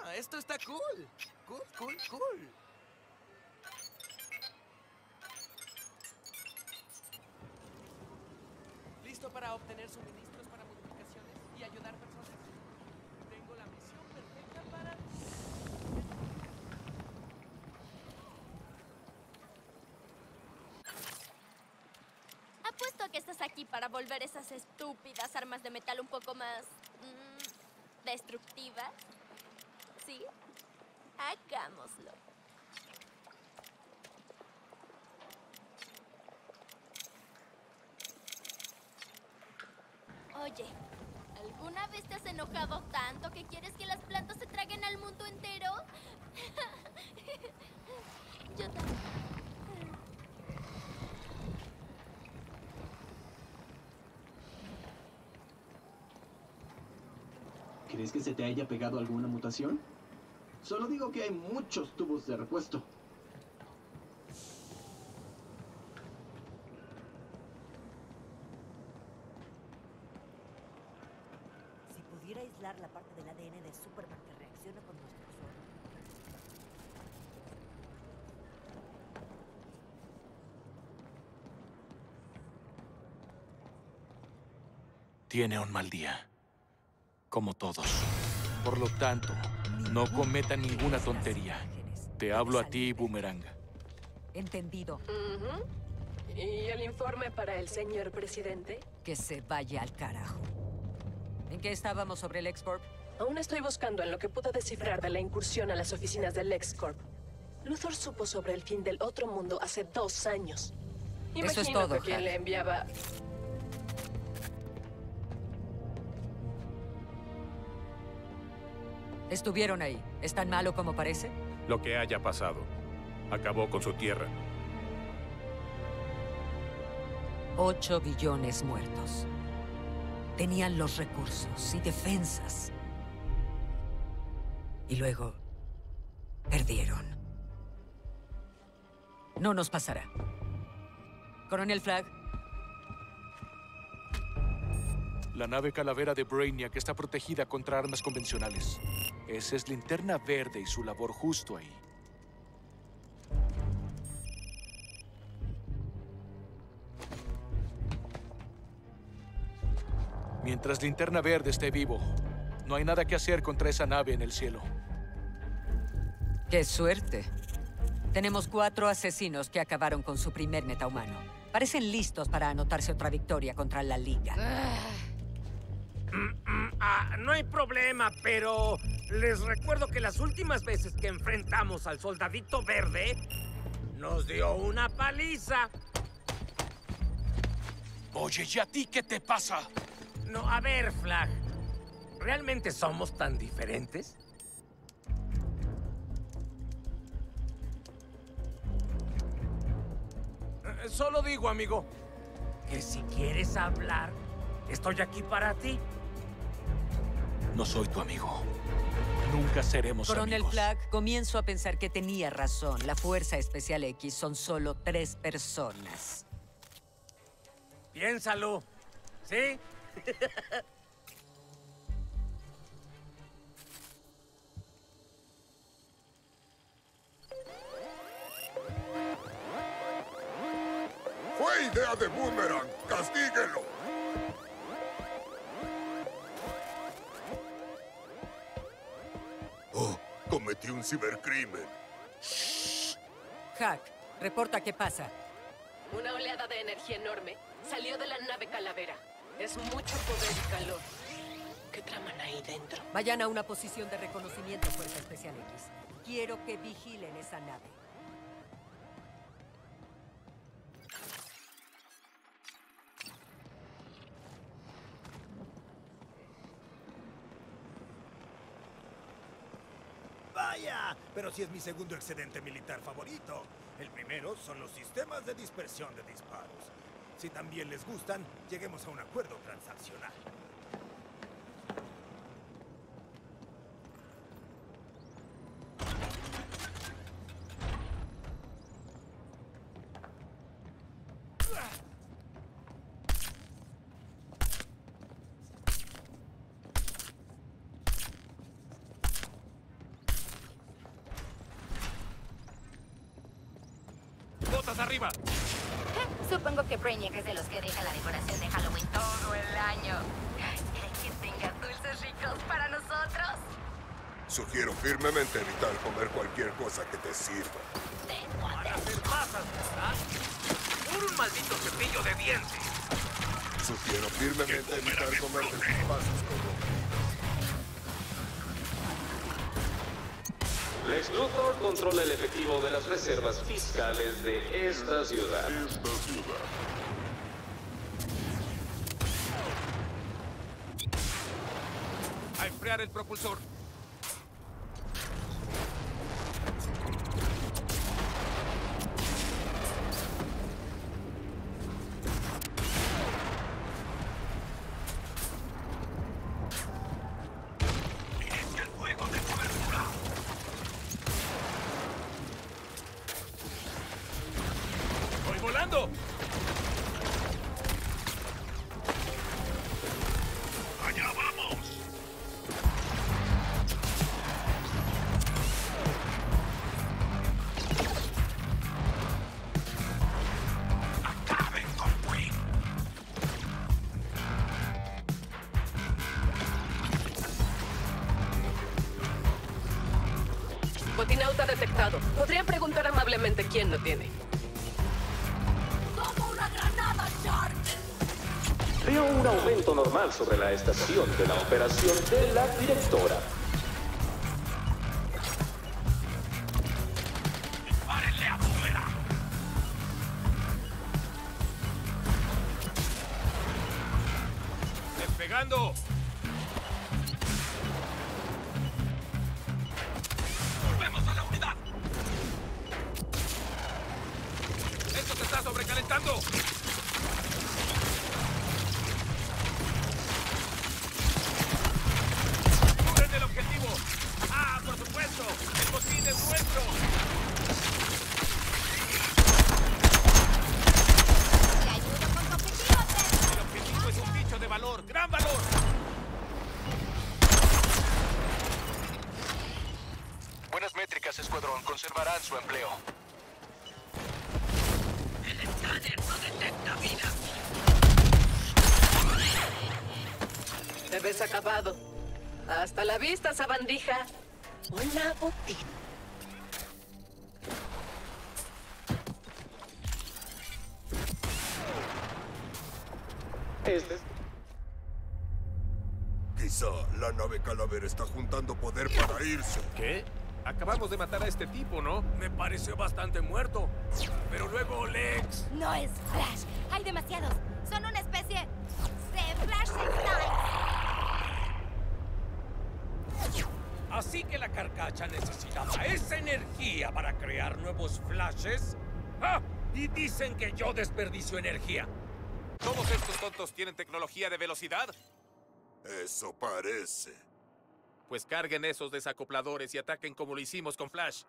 Ah, esto está cool. Cool, cool, cool. traer suministros para modificaciones y ayudar personas. Tengo la misión perfecta para ti. Apuesto a que estás aquí para volver esas estúpidas armas de metal un poco más... Mmm, destructivas. ¿Sí? Hagámoslo. Oye, ¿alguna vez te has enojado tanto que quieres que las plantas se traguen al mundo entero? Yo también. ¿Crees que se te haya pegado alguna mutación? Solo digo que hay muchos tubos de repuesto. La parte del A D N de Superman que reacciona con nuestro suelo. Tiene un mal día, como todos. Por lo tanto, no cometa ninguna tontería. Te hablo a ti, Boomerang. Entendido. Uh-huh. ¿Y el informe para el señor presidente? Que se vaya al carajo. ¿En qué estábamos sobre el LexCorp? Aún estoy buscando en lo que puedo descifrar de la incursión a las oficinas del LexCorp. Luthor supo sobre el fin del otro mundo hace dos años. Imagino Eso es todo, que quien le enviaba... Estuvieron ahí. ¿Es tan malo como parece? Lo que haya pasado. Acabó con su tierra. Ocho billones muertos. Tenían los recursos y defensas. Y luego... perdieron. No nos pasará. Coronel Flag. La nave calavera de Brainiac está protegida contra armas convencionales. Esa es Linterna Verde y su labor justo ahí. Mientras Linterna Verde esté vivo, no hay nada que hacer contra esa nave en el cielo. ¡Qué suerte! Tenemos cuatro asesinos que acabaron con su primer metahumano. Parecen listos para anotarse otra victoria contra la Liga. Ah. Mm, mm, ah, no hay problema, pero les recuerdo que las últimas veces que enfrentamos al soldadito verde, nos dio una paliza. Oye, ¿y a ti qué te pasa? No, a ver, Flag. ¿Realmente somos tan diferentes? Eh, solo digo, amigo, que si quieres hablar, estoy aquí para ti. No soy tu amigo. Nunca seremos amigos. Coronel Flag, comienzo a pensar que tenía razón. La Fuerza Especial X son solo tres personas. Piénsalo, ¿sí? Fue idea de Boomerang, castíguenlo. Oh, cometí un cibercrimen. Hack, reporta qué pasa. Una oleada de energía enorme salió de la nave calavera. Es mucho poder y calor. ¿Qué traman ahí dentro? Vayan a una posición de reconocimiento, Fuerza Especial X. Quiero que vigilen esa nave. ¡Vaya! Pero sí es mi segundo excedente militar favorito. El primero son los sistemas de dispersión de disparos. Si también les gustan, lleguemos a un acuerdo transaccional. ¡Botas arriba! Supongo que Brainiac es de los que deja la decoración de Halloween todo el año. ¿Creen que tenga dulces ricos para nosotros? Sugiero firmemente evitar comer cualquier cosa que te sirva. Ahora te pasas, ¿verdad? Por un maldito cepillo de dientes. Sugiero firmemente evitar comer tus pasas corrompidas. Lex Luthor controla el efectivo de las reservas fiscales de esta ciudad. Esta ciudad. A enfriar el propulsor. Detectado. Podrían preguntar amablemente quién lo tiene. ¡Toma una granada, Shark! Veo un aumento normal sobre la estación de la operación de la directora. Acabado. Hasta la vista, sabandija. Hola, botín. Este es... Quizá la nave calavera está juntando poder para irse. ¿Qué? Acabamos de matar a este tipo, ¿no? Me pareció bastante muerto. Pero luego, Lex... No es Flash. Hay demasiados. Son una especie de Flash Signal. Así que la carcacha necesitaba esa energía para crear nuevos flashes. ¡Ah! Y dicen que yo desperdicio energía. ¿Todos estos tontos tienen tecnología de velocidad? Eso parece. Pues carguen esos desacopladores y ataquen como lo hicimos con Flash.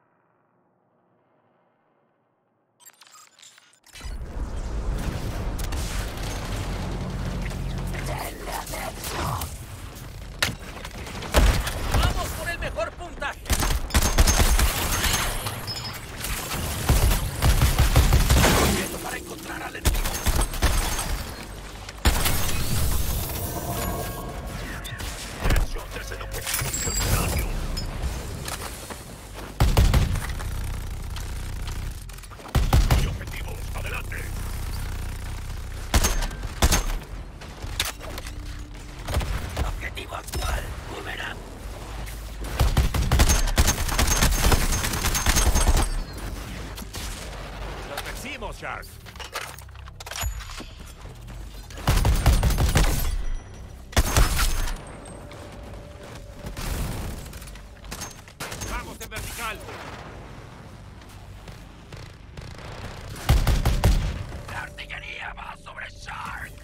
Mejor puntaje. Corriendo para encontrar al enemigo. Deadshot es el objetivo prioritario. Mi objetivo, adelante. Objetivo actual, Boomerang. Shark. Vamos en vertical. La artillería va sobre Shark.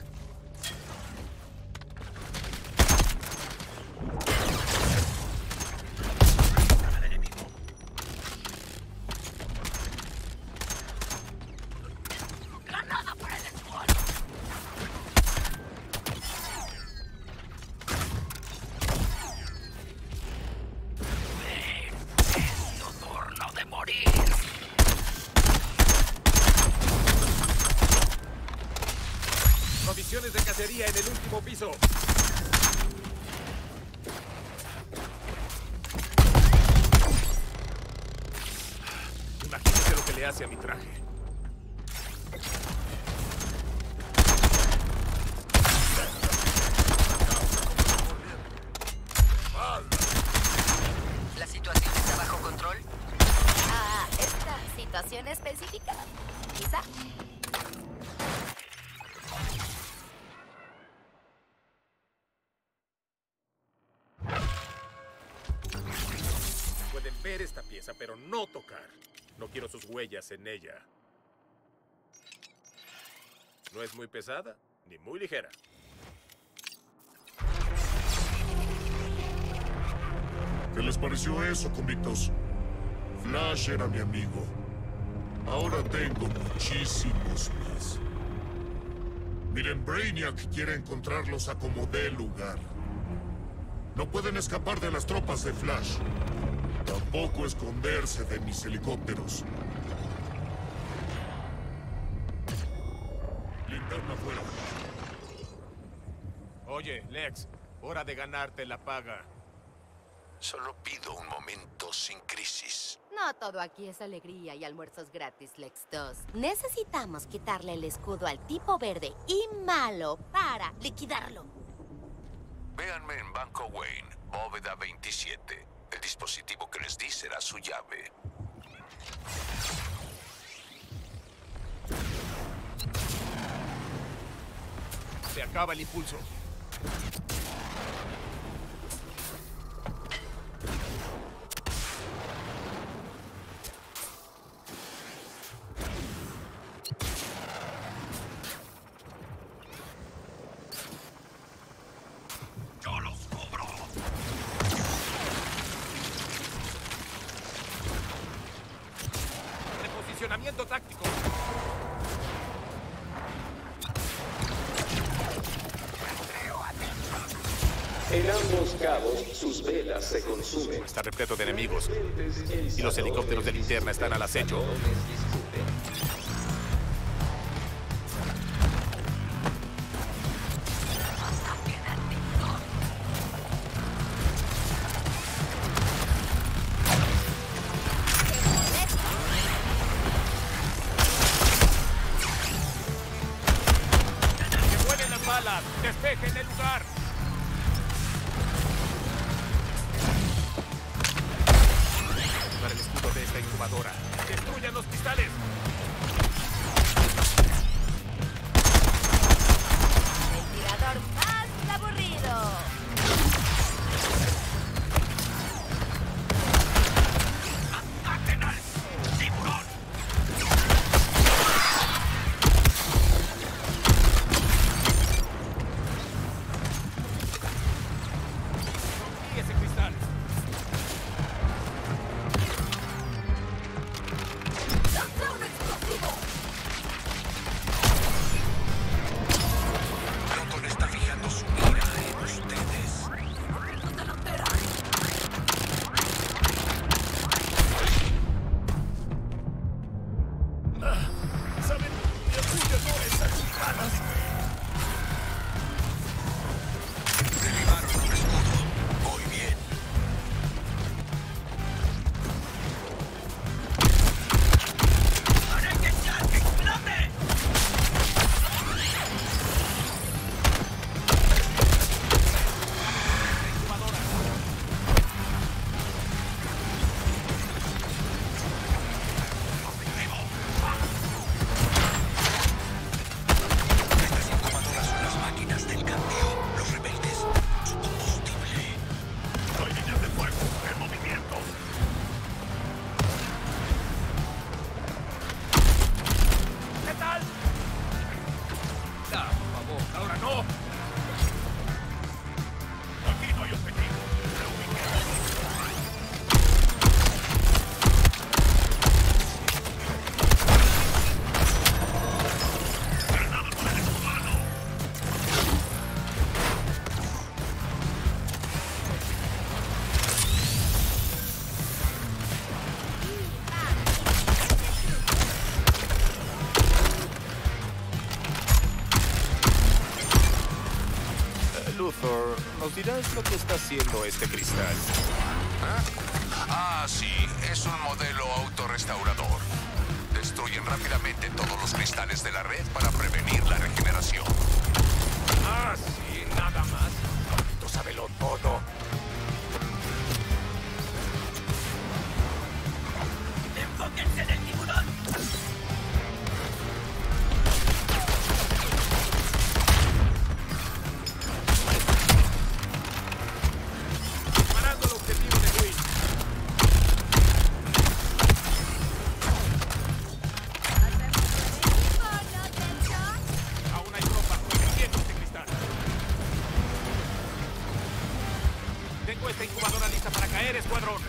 cacería en el último piso. Imagínate lo que le hace a mi traje. ¿La situación está bajo control? Ah, esta situación específica, quizá. Pueden ver esta pieza, pero no tocar. No quiero sus huellas en ella. No es muy pesada, ni muy ligera. ¿Qué les pareció eso, convictos? Flash era mi amigo. Ahora tengo muchísimos más. Miren, Brainiac quiere encontrarlos a como dé lugar. No pueden escapar de las tropas de Flash. Tampoco esconderse de mis helicópteros. Linterna fuera. Oye, Lex, hora de ganarte la paga. Solo pido un momento sin crisis. No todo aquí es alegría y almuerzos gratis, Lex dos. Necesitamos quitarle el escudo al tipo verde y malo para liquidarlo. Véanme en Banco Wayne, bóveda veintisiete. El dispositivo que les di será su llave. Se acaba el impulso. Táctico. En ambos cabos, sus velas se consumen. Está repleto de enemigos. Y los helicópteros de linterna están al acecho. ¡Despejen el lugar! Para el escudo de esta incubadora. ¡Destruyan los cristales! Luthor, ¿nos dirás lo que está haciendo este cristal? ¿Eh? Ah, sí, es un modelo autorrestaurador. Destruyen rápidamente todos los cristales de la red para prevenir la regeneración. Ah, sí, nada más. Maldito sábelo todo. ¡Enfóquense en el tiburón! Parando el objetivo de Queen. Aún hay tropas protegiendo este cristal. Tengo esta incubadora lista para caer, escuadrón.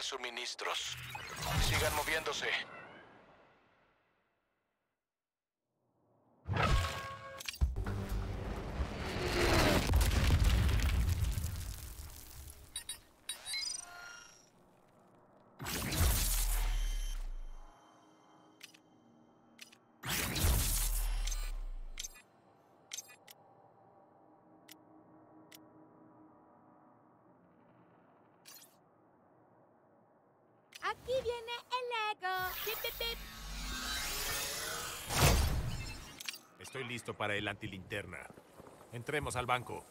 Suministros. Sigan moviéndose. Aquí viene el Lego. Pip, pip, pip. Estoy listo para el antilinterna. Entremos al banco.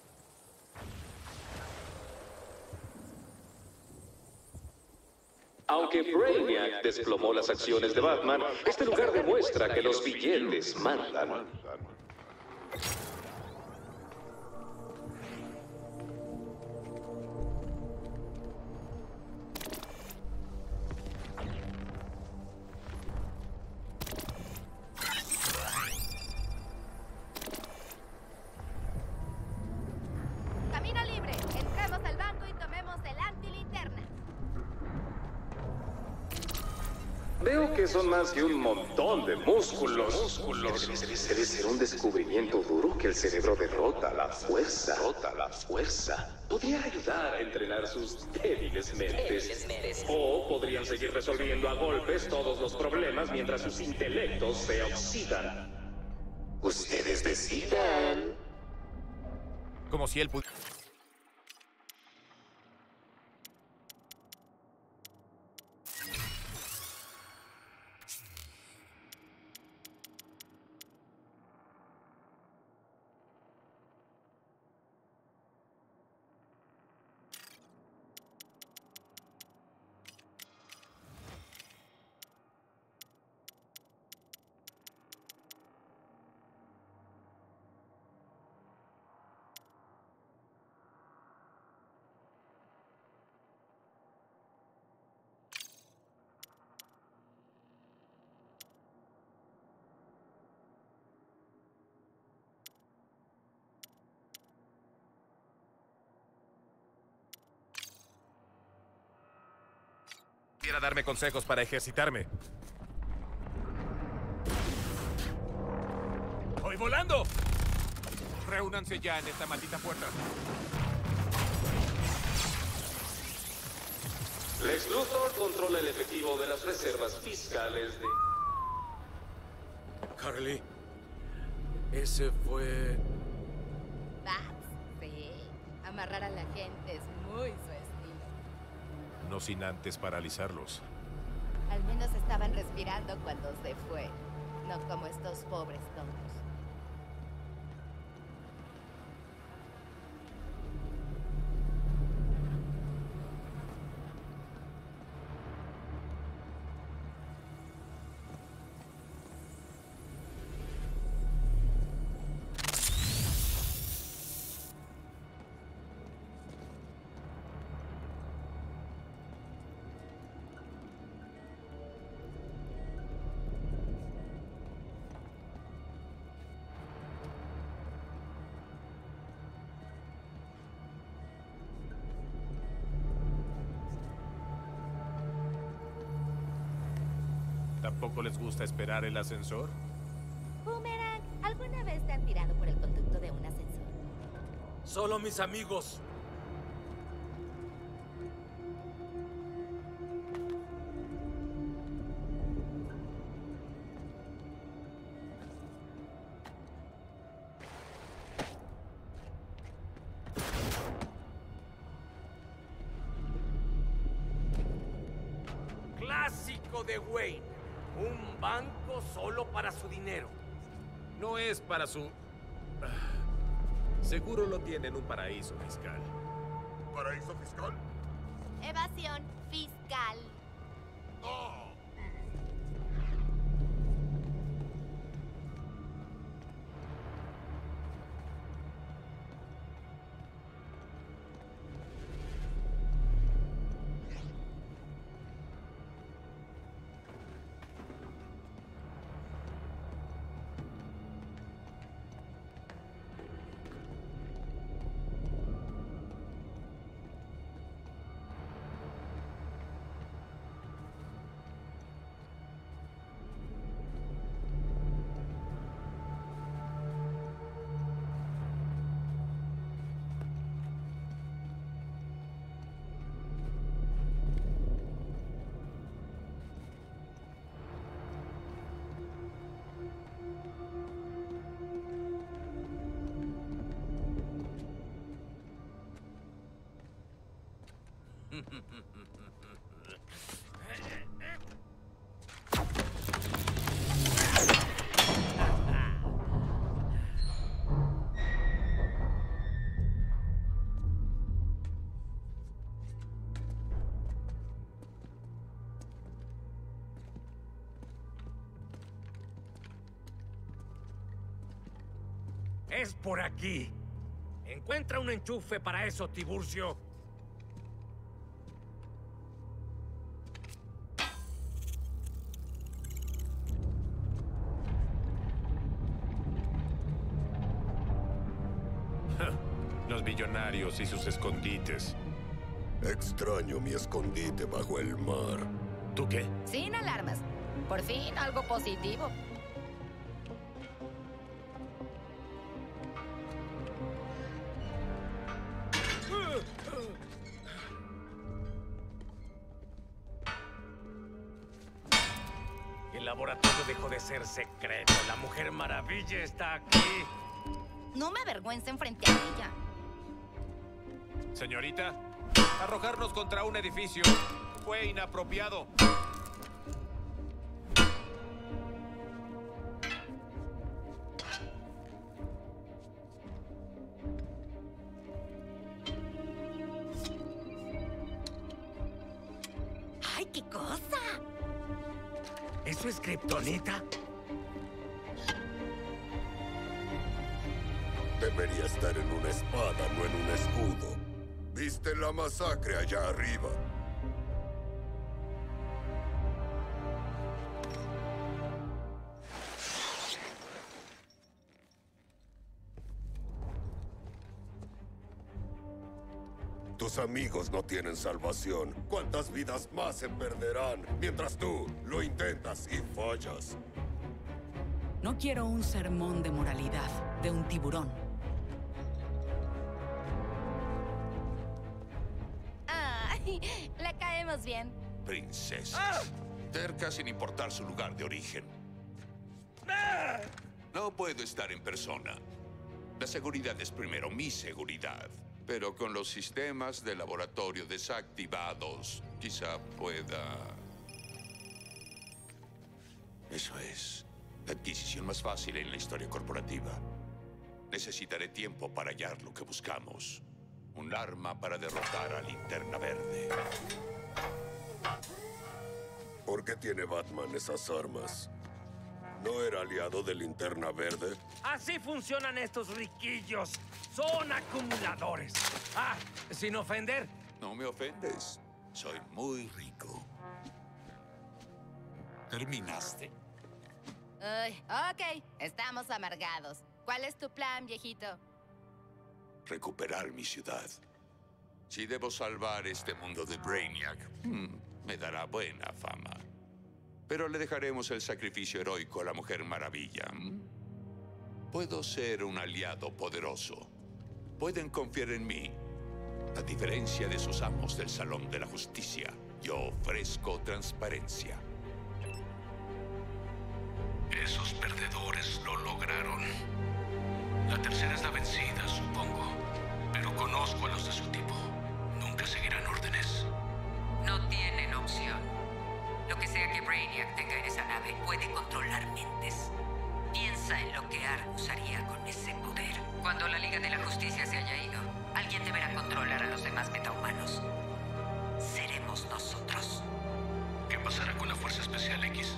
Aunque Brainiac desplomó las acciones de Batman, este lugar demuestra que los billetes mandan. Son más que un montón de músculos. músculos. Debe ser un descubrimiento duro que el cerebro derrota a la fuerza. Derrota a la fuerza. Podría ayudar a entrenar sus débiles mentes. O podrían seguir resolviendo a golpes todos los problemas mientras sus intelectos se oxidan. Ustedes decidan. Como si él pudiera. Quiera darme consejos para ejercitarme. ¡Voy volando! Reúnanse ya en esta maldita puerta. Lex Luthor controla el efectivo de las reservas fiscales de... Harley, ese fue... Bats, sí. Amarrar a la gente es muy suave. No sin antes paralizarlos. Al menos estaban respirando cuando se fue. No como estos pobres tontos. ¿Tampoco les gusta esperar el ascensor? Boomerang, ¿alguna vez te han tirado por el conducto de un ascensor? Solo mis amigos. De Wayne, un banco solo para su dinero. No es para su... Seguro lo tiene en un paraíso fiscal. ¿Paraíso fiscal? Evasión fiscal. Oh. Es por aquí. Encuentra un enchufe para eso, Tiburcio. Los billonarios y sus escondites. Extraño mi escondite bajo el mar. ¿Tú qué? Sin alarmas. Por fin algo positivo. El laboratorio dejó de ser secreto. La Mujer Maravilla está aquí. No me avergüencen frente a ella. Señorita, arrojarnos contra un edificio fue inapropiado. ¡Ay, qué cosa! ¿Eso es kriptonita? Debería estar en una espada, no en un escudo. ¿Viste la masacre allá arriba? Tus amigos no tienen salvación. ¿Cuántas vidas más se perderán mientras tú lo intentas y fallas? No quiero un sermón de moralidad de un tiburón. La caemos bien. Princesas. ¡Ah! Tercas sin importar su lugar de origen. ¡Ah! No puedo estar en persona. La seguridad es primero mi seguridad. Pero con los sistemas de laboratorio desactivados, quizá pueda... Eso es. La adquisición más fácil en la historia corporativa. Necesitaré tiempo para hallar lo que buscamos. Un arma para derrotar a Linterna Verde. ¿Por qué tiene Batman esas armas? ¿No era aliado de Linterna Verde? Así funcionan estos riquillos. Son acumuladores. Ah, sin ofender. No me ofendes. Soy muy rico. ¿Terminaste? Uy, ok. Estamos amargados. ¿Cuál es tu plan, viejito? Recuperar mi ciudad. Si debo salvar este mundo de Brainiac, hmm, me dará buena fama. pero le dejaremos el sacrificio heroico a la Mujer Maravilla. Puedo ser un aliado poderoso. Pueden confiar en mí. A diferencia de sus amos del Salón de la Justicia, yo ofrezco transparencia. Esos perdedores lo lograron. La tercera es la vencida, supongo. Pero conozco a los de su tipo. Nunca seguirán órdenes. No tienen opción. Lo que sea que Brainiac tenga en esa nave puede controlar mentes. Piensa en lo que Argus haría con ese poder. Cuando la Liga de la Justicia se haya ido, alguien deberá controlar a los demás metahumanos. Seremos nosotros. ¿Qué pasará con la Fuerza Especial X?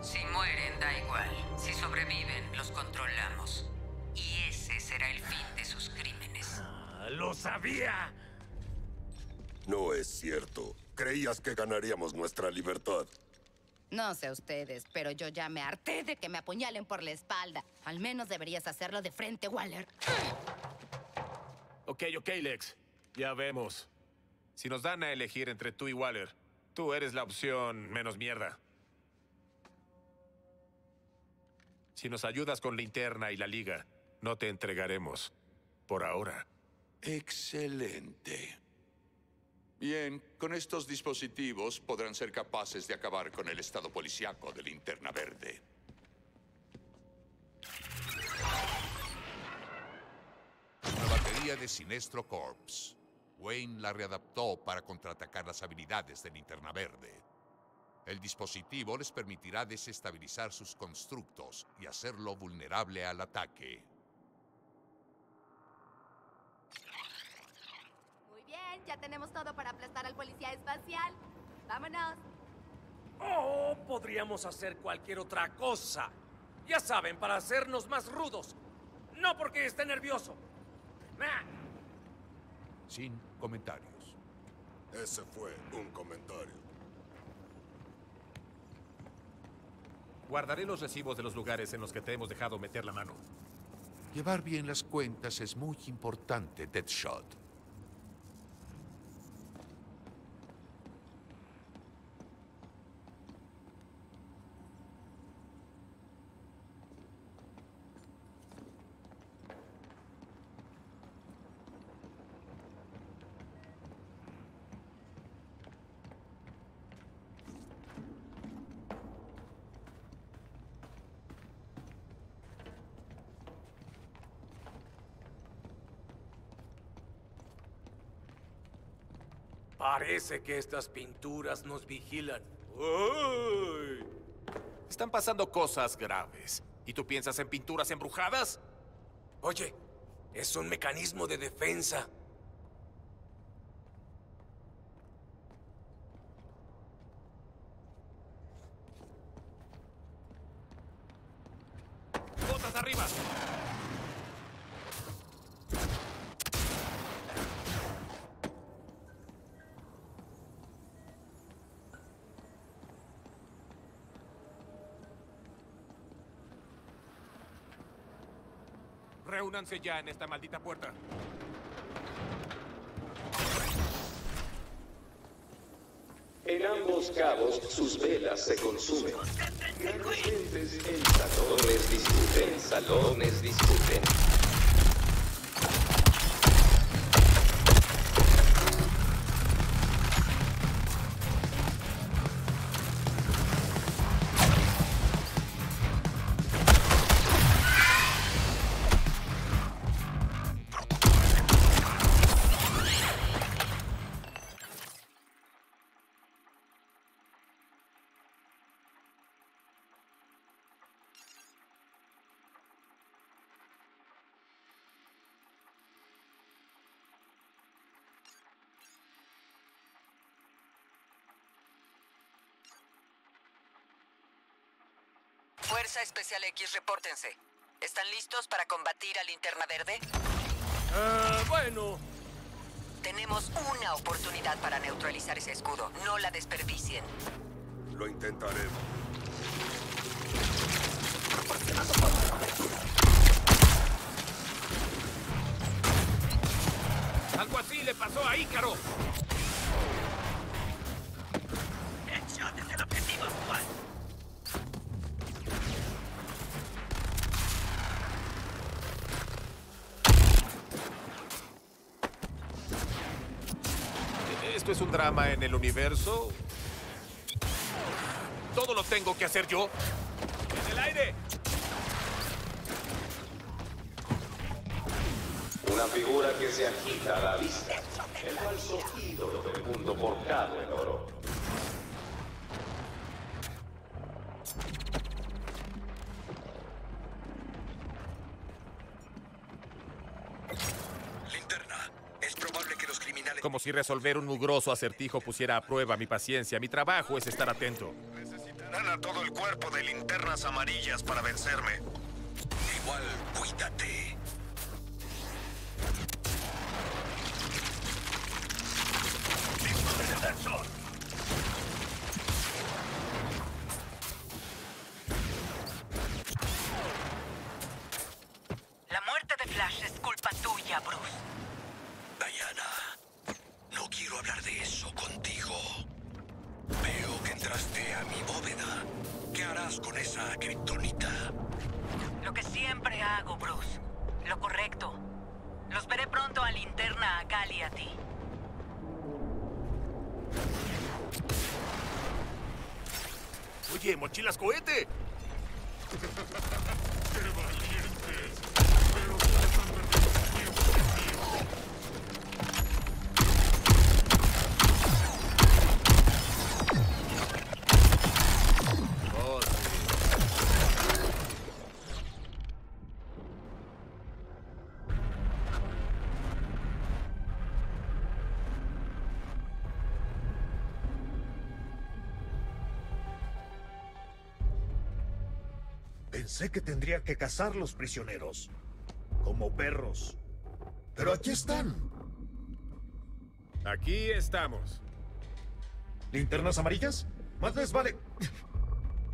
Si mueren, da igual. Si sobreviven, los controlamos. Y ese será el fin de sus crímenes. Ah, ¡lo sabía! No es cierto. Creías que ganaríamos nuestra libertad. No sé ustedes, pero yo ya me harté de que me apuñalen por la espalda. Al menos deberías hacerlo de frente, Waller. Ok, ok, Lex. Ya vemos. Si nos dan a elegir entre tú y Waller, tú eres la opción menos mierda. Si nos ayudas con Linterna y la Liga, no te entregaremos. Por ahora. Excelente. Bien, con estos dispositivos podrán ser capaces de acabar con el estado policiaco de Linterna Verde. La batería de Sinestro Corps. Wayne la readaptó para contraatacar las habilidades de Linterna Verde. El dispositivo les permitirá desestabilizar sus constructos y hacerlo vulnerable al ataque. Muy bien, ya tenemos todo para aplastar al policía espacial. ¡Vámonos! ¡Oh! Podríamos hacer cualquier otra cosa. Ya saben, para hacernos más rudos. No porque esté nervioso. ¡Ah! Sin comentarios. Ese fue un comentario. Guardaré los recibos de los lugares en los que te hemos dejado meter la mano. Llevar bien las cuentas es muy importante, Deadshot. Parece que estas pinturas nos vigilan. ¡Uy! Están pasando cosas graves. ¿Y tú piensas en pinturas embrujadas? Oye, es un mecanismo de defensa. ¡Botas arriba! Reúnanse ya en esta maldita puerta. En ambos cabos, sus velas se consumen. Salones discuten, salones discuten. Fuerza Especial X, repórtense. ¿Están listos para combatir a Linterna Verde? Eh, bueno. Tenemos una oportunidad para neutralizar ese escudo. No la desperdicien. Lo intentaremos. Algo así le pasó a Ícaro. ¡Headshot es el objetivo actual! esto es un drama en el universo... Todo lo tengo que hacer yo. ¡En el aire! Una figura que se agita a la vista. El falso ídolo del mundo forjado en oro. Linterna, es probable que los criminales... Como si resolver un mugroso acertijo pusiera a prueba mi paciencia. Mi trabajo es estar atento. Gana todo el cuerpo de linternas amarillas para vencerme. Igual, cuídate. ¡Disparen al sol! La muerte de Flash es culpa tuya, Bruce. Diana, no quiero hablar de eso contigo. Veo que entraste a mi bóveda. ¿Qué harás con esa kriptonita? Lo que siempre hago, Bruce. Lo correcto. Los veré pronto a Linterna, a Cal y a ti. Oye, mochilas cohete. ¡Qué valientes! Pero tratan de resistir por el tiempo. Pensé que tendría que cazar los prisioneros, como perros. Pero aquí están. Aquí estamos. ¿Linternas amarillas? Más les vale...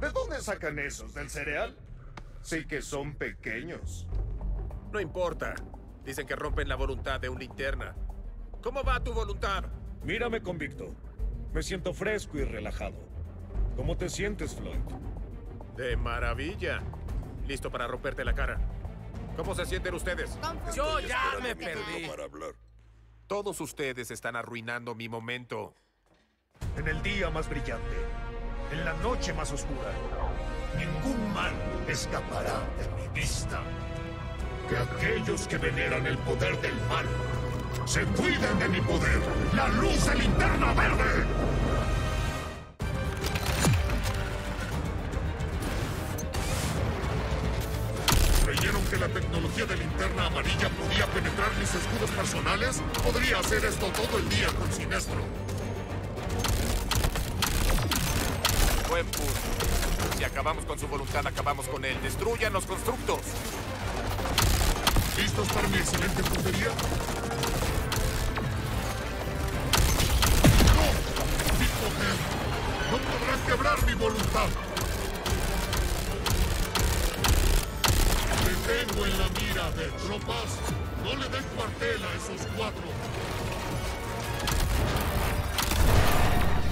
¿De dónde sacan esos? ¿Del cereal? Sí que son pequeños. No importa. Dicen que rompen la voluntad de un linterna. ¿Cómo va tu voluntad? Mírame, convicto. Me siento fresco y relajado. ¿Cómo te sientes, Floyd? De maravilla. Listo para romperte la cara. ¿Cómo se sienten ustedes? Yo ya me perdí. Para hablar. Todos ustedes están arruinando mi momento. En el día más brillante, en la noche más oscura, ningún mal escapará de mi vista. Que aquellos que veneran el poder del mal se cuiden de mi poder, la luz de Linterna Verde. Que la tecnología de linterna amarilla podía penetrar mis escudos personales, podría hacer esto todo el día con Sinestro. Buen punto. Si acabamos con su voluntad, acabamos con él. ¡Destruyan los constructos! ¿Listos para mi excelente puntería? ¡No! ¡Mi poder! ¡No podrán quebrar mi voluntad! Tengo en la mira de tropas. No le den cuartel a esos cuatro.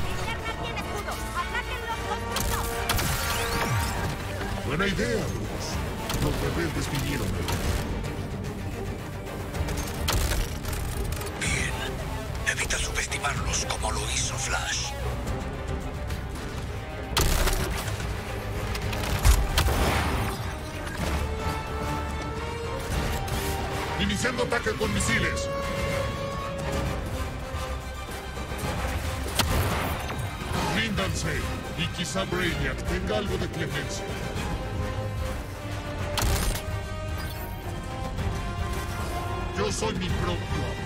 Linterna tiene escudo. Atáquenlos con escudo. Buena idea, Bruce. Los rebeldes vinieron. Bien. Evita subestimarlos como lo hizo Flash. Iniciando ataque con misiles. Ríndanse, y quizá Brainiac tenga algo de clemencia. Yo soy mi propio apoyo.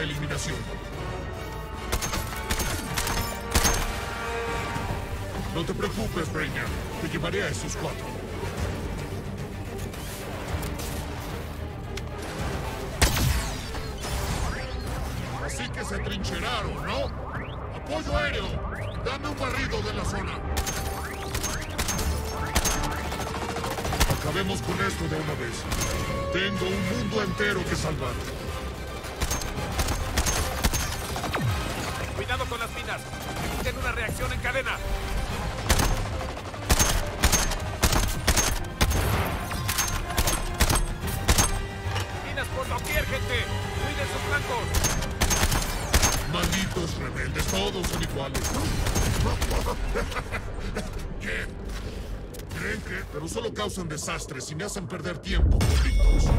Eliminación. No te preocupes, Brainiac. Te llevaré a esos cuatro. Así que se atrincheraron, ¿no? ¡Apoyo aéreo! ¡Dame un barrido de la zona! Acabemos con esto de una vez. Tengo un mundo entero que salvar. Cuidado con las minas. Tienen una reacción en cadena. Minas por doquier, gente. Cuiden sus blancos. Malditos rebeldes, todos son iguales. ¿Qué? ¿Creen que? Pero solo causan desastres y me hacen perder tiempo, malditos.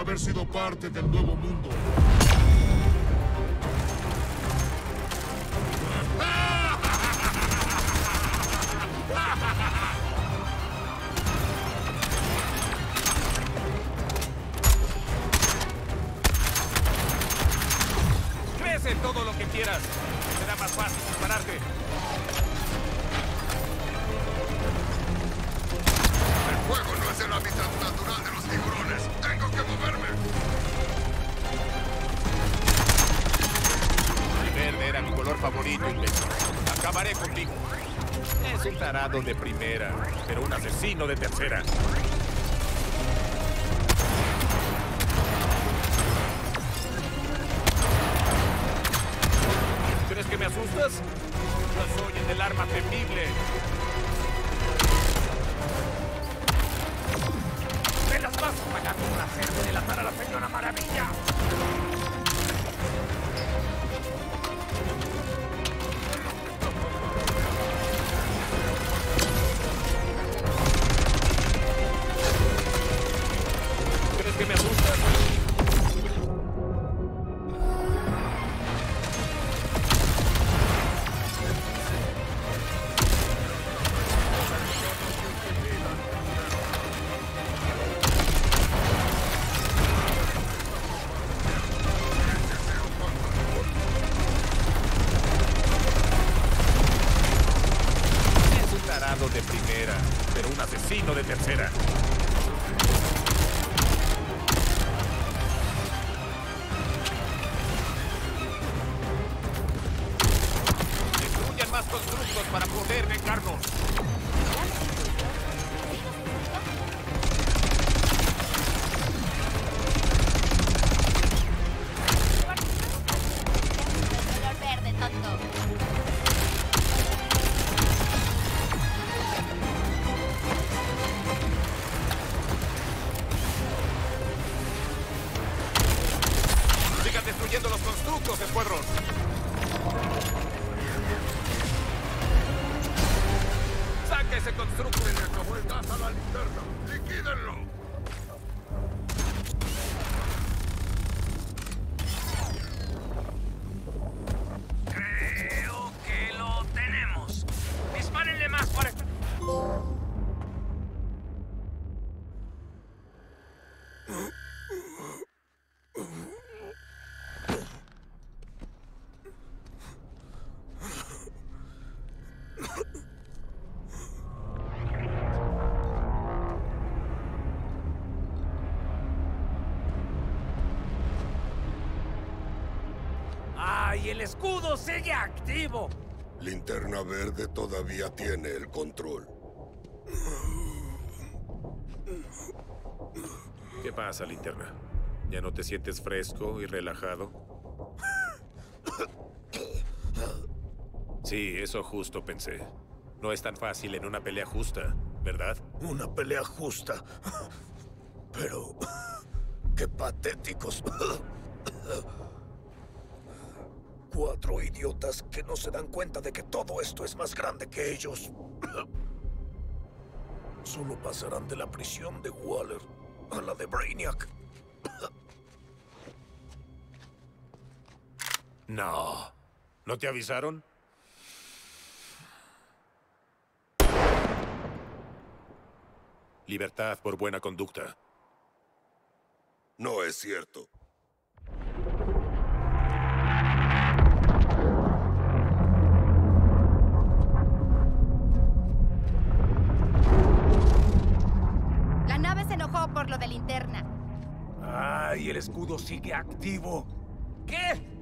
Haber sido parte del nuevo mundo. Crece todo lo que quieras. Será más fácil separarte. El fuego no es el hábitat natural de los tiburones. Tengo que moverme. Era mi color favorito, imbécil. Acabaré contigo. Es un tarado de primera, pero un asesino de tercera. ¿Crees que me asustas? Yo soy el del arma temible. ¡Me las vas a pagar por hacerme delatar a la señora Maravilla! plano de tercera. Destruyan más constructos para poder vengarnos. ¡El escudo sigue activo! Linterna Verde todavía tiene el control. ¿Qué pasa, Linterna? ¿Ya no te sientes fresco y relajado? Sí, eso justo pensé. No es tan fácil en una pelea justa, ¿verdad? Una pelea justa. Pero... ¡qué patéticos! Cuatro idiotas que no se dan cuenta de que todo esto es más grande que ellos. Solo pasarán de la prisión de Waller a la de Brainiac. No. ¿No te avisaron? Libertad por buena conducta. No es cierto. Por lo de Linterna. ¡Ay, el escudo sigue activo! ¿Qué?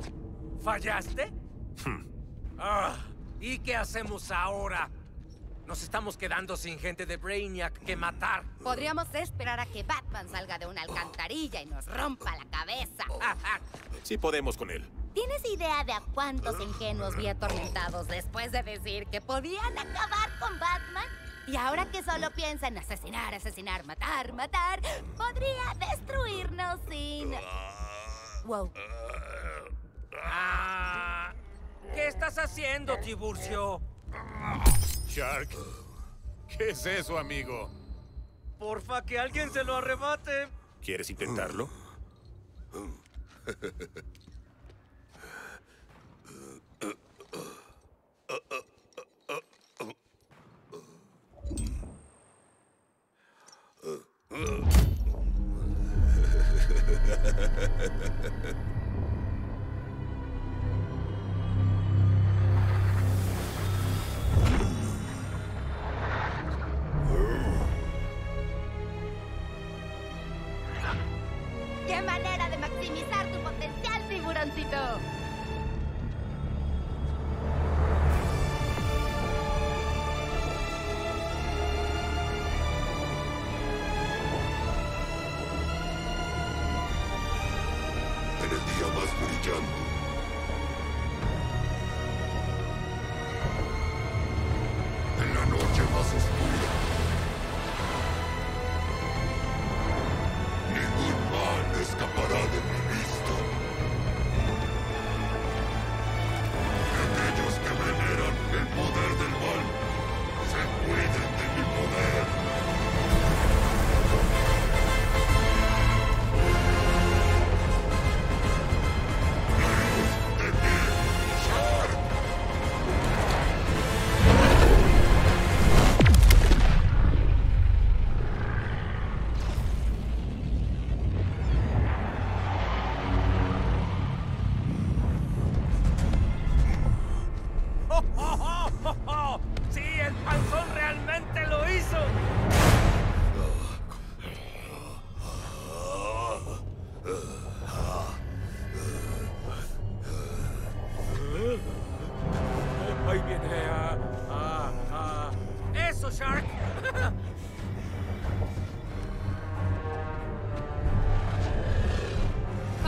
¿Fallaste? ah, ¿Y qué hacemos ahora? Nos estamos quedando sin gente de Brainiac que matar. Podríamos esperar a que Batman salga de una alcantarilla y nos rompa la cabeza. Sí podemos con él. ¿Tienes idea de a cuántos ingenuos vi atormentados después de decir que podían acabar con Batman? Y ahora que solo piensa en asesinar, asesinar, matar, matar, podría destruirnos sin... Wow. Ah, ¿qué estás haciendo, Tiburcio? Shark, ¿qué es eso, amigo? Porfa, que alguien se lo arrebate. ¿Quieres intentarlo? ¡Qué manera de maximizar tu potencial, tiburoncito!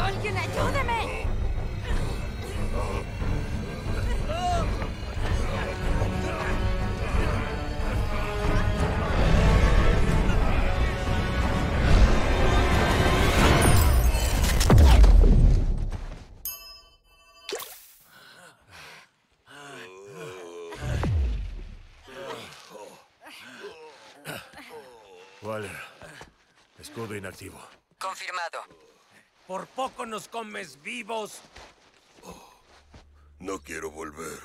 ¡Alguien ayúdeme! Vale. Escudo inactivo. Confirmado. Por poco nos comes vivos. Oh, no quiero volver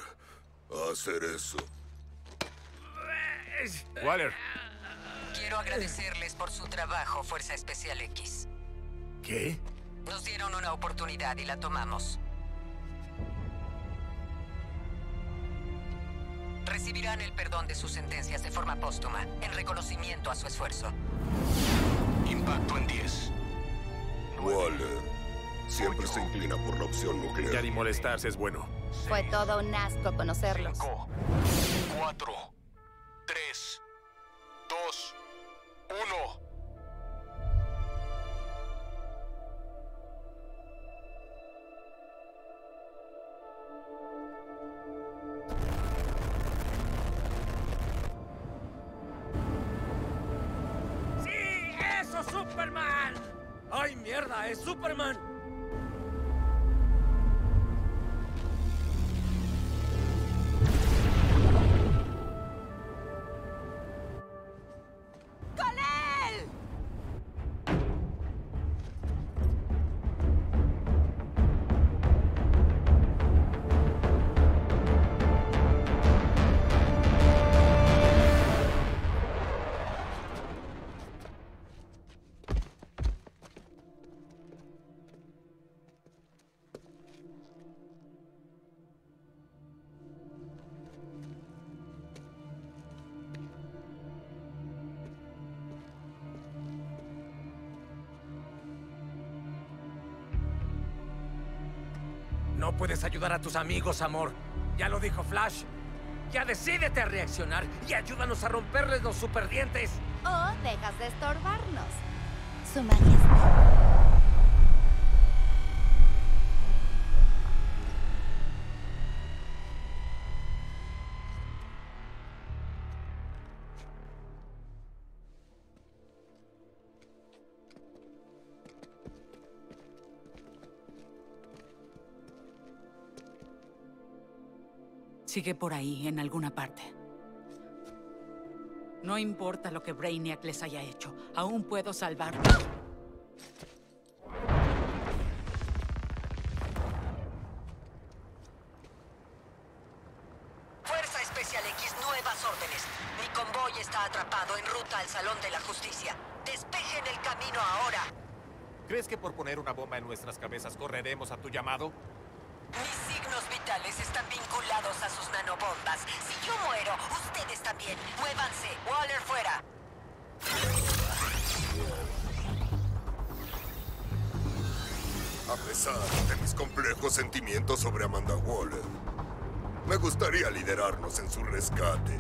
a hacer eso. Waller. Quiero agradecerles por su trabajo, Fuerza Especial X. ¿Qué? Nos dieron una oportunidad y la tomamos. Recibirán el perdón de sus sentencias de forma póstuma, en reconocimiento a su esfuerzo. Impacto en diez. Waller siempre se inclina por la opción nuclear. Ya ni molestarse es bueno. Fue todo un asco conocerlos. cinco, cuatro, tres, dos, uno. ¡Es Superman! ¡Con él! No puedes ayudar a tus amigos, amor. Ya lo dijo Flash. Ya decídete a reaccionar y ayúdanos a romperles los superdientes. O dejas de estorbarnos, Su Majestad. Sigue por ahí, en alguna parte. No importa lo que Brainiac les haya hecho, aún puedo salvarlo. Fuerza Especial X, nuevas órdenes. Mi convoy está atrapado en ruta al Salón de la Justicia. Despejen el camino ahora. ¿Crees que por poner una bomba en nuestras cabezas correremos a tu llamado? Mis signos vitales están vinculados a sus nanobombas. Si yo muero, ustedes también. Muévanse. Waller fuera. A pesar de mis complejos sentimientos sobre Amanda Waller, me gustaría liderarnos en su rescate.